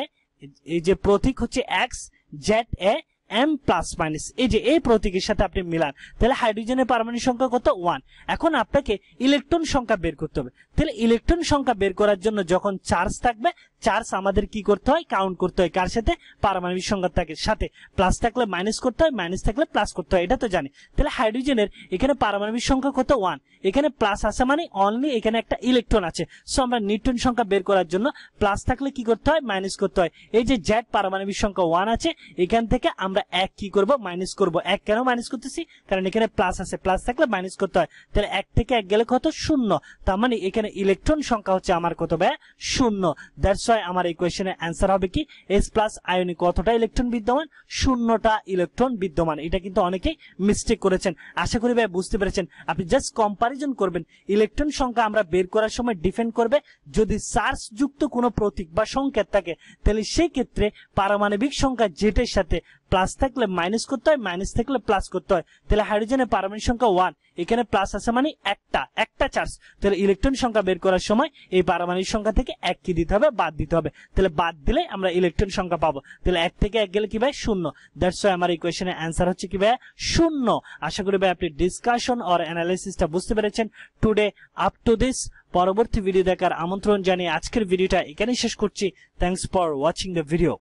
এই যে প্রতীক হচ্ছে X, Z A M plus minus, এই যে এই প্রতীকের সাথে আপনি মিলান, তাহলে হাইড্রোজেনের পারমাণবিক সংখ্যা কত? ওয়ান। এখন আপনাকে ইলেকট্রন সংখ্যা বের করতে হবে, তাহলে ইলেকট্রন সংখ্যা বের করার জন্য যখন চার্জ থাকবে, চার্জ আমাদের কি করতে হয়? কাউন্ট করতে হয়। কার সাথে? পারমাণবিক সংখ্যার সাথে। প্লাস থাকলে মাইনাস করতে হয়, মাইনাস থাকলে প্লাস করতে হয়, এটা তো জানি। তাহলে হাইড্রোজেনের এখানে পারমাণবিক সংখ্যা কত? ওয়ান। এখানে প্লাস আছে মানে অনলি এখানে একটা ইলেকট্রন আছে। সো আমরা নিউট্রন সংখ্যা বের করার জন্য প্লাস থাকলে কি করতে হয়? মাইনাস করতে হয়। এই যে জেড পারমাণবিক সংখ্যা ওয়ান আছে, এখান থেকে আমরা এক কি করব? মাইনাস করব। এক কেন মাইনাস করতেছি? কারণ এখানে প্লাস আছে, প্লাস থাকলে মাইনাস করতে হয়। তাহলে এক থেকে এক গেলে কত? শূন্য। তার মানে এখানে ইলেকট্রন সংখ্যা হচ্ছে আমার কত ব্যয়? শূন্য। দ্যাটস ওয়াই আমার এই কোয়েশ্চেনের অ্যান্সার হবে কি? এস প্লাস আয়নে কতটা ইলেকট্রন বিদ্যমান? শূন্যটা ইলেকট্রন বিদ্যমান। এটা কিন্তু অনেকেই মিস্টেক করেছেন। আশা করি ভাই বুঝতে পেরেছেন। আপনি জাস্ট কম্পারিজন করবেন, ইলেকট্রন সংখ্যা আমরা বের করার সময় ডিফেন্ড করবে যদি চার্জ যুক্ত কোনো প্রতীক বা সংকেত থাকে, তাহলে সেই ক্ষেত্রে পারমাণবিক সংখ্যা জেটের সাথে প্লাস থাকলে মাইনাস করতে হয়, মাইনাস থাকলে প্লাস করতে হয়। তাহলে হাইড্রোজেনের পারমাণবিক সংখ্যা ওয়ান, এখানে প্লাস আছে মানে একটা একটা চার্জ, তাহলে ইলেকট্রন সংখ্যা বের করার সময় এই পারমাণবিক সংখ্যা থেকে এক কি দিতে হবে? বাদ দিতে হবে। তাহলে বাদ দিলে আমরা ইলেকট্রন সংখ্যা পাবো। তাহলে এক থেকে এক গেলে কি ভাই? শূন্য। দ্যাটস ওয়াই আমার এই কোয়েশ্চেনের অ্যান্সার হচ্ছে কি ভাই? শূন্য। আশা করি ভাই আপনি ডিসকাশন অর অ্যানালাইসিসটা বুঝতে পেরেছেন। টুডে আপ টু দিস, পরবর্তী ভিডিও দেখার আমন্ত্রণ জানিয়ে আজকের ভিডিওটা এখানেই শেষ করছি। Thanks for watching the video.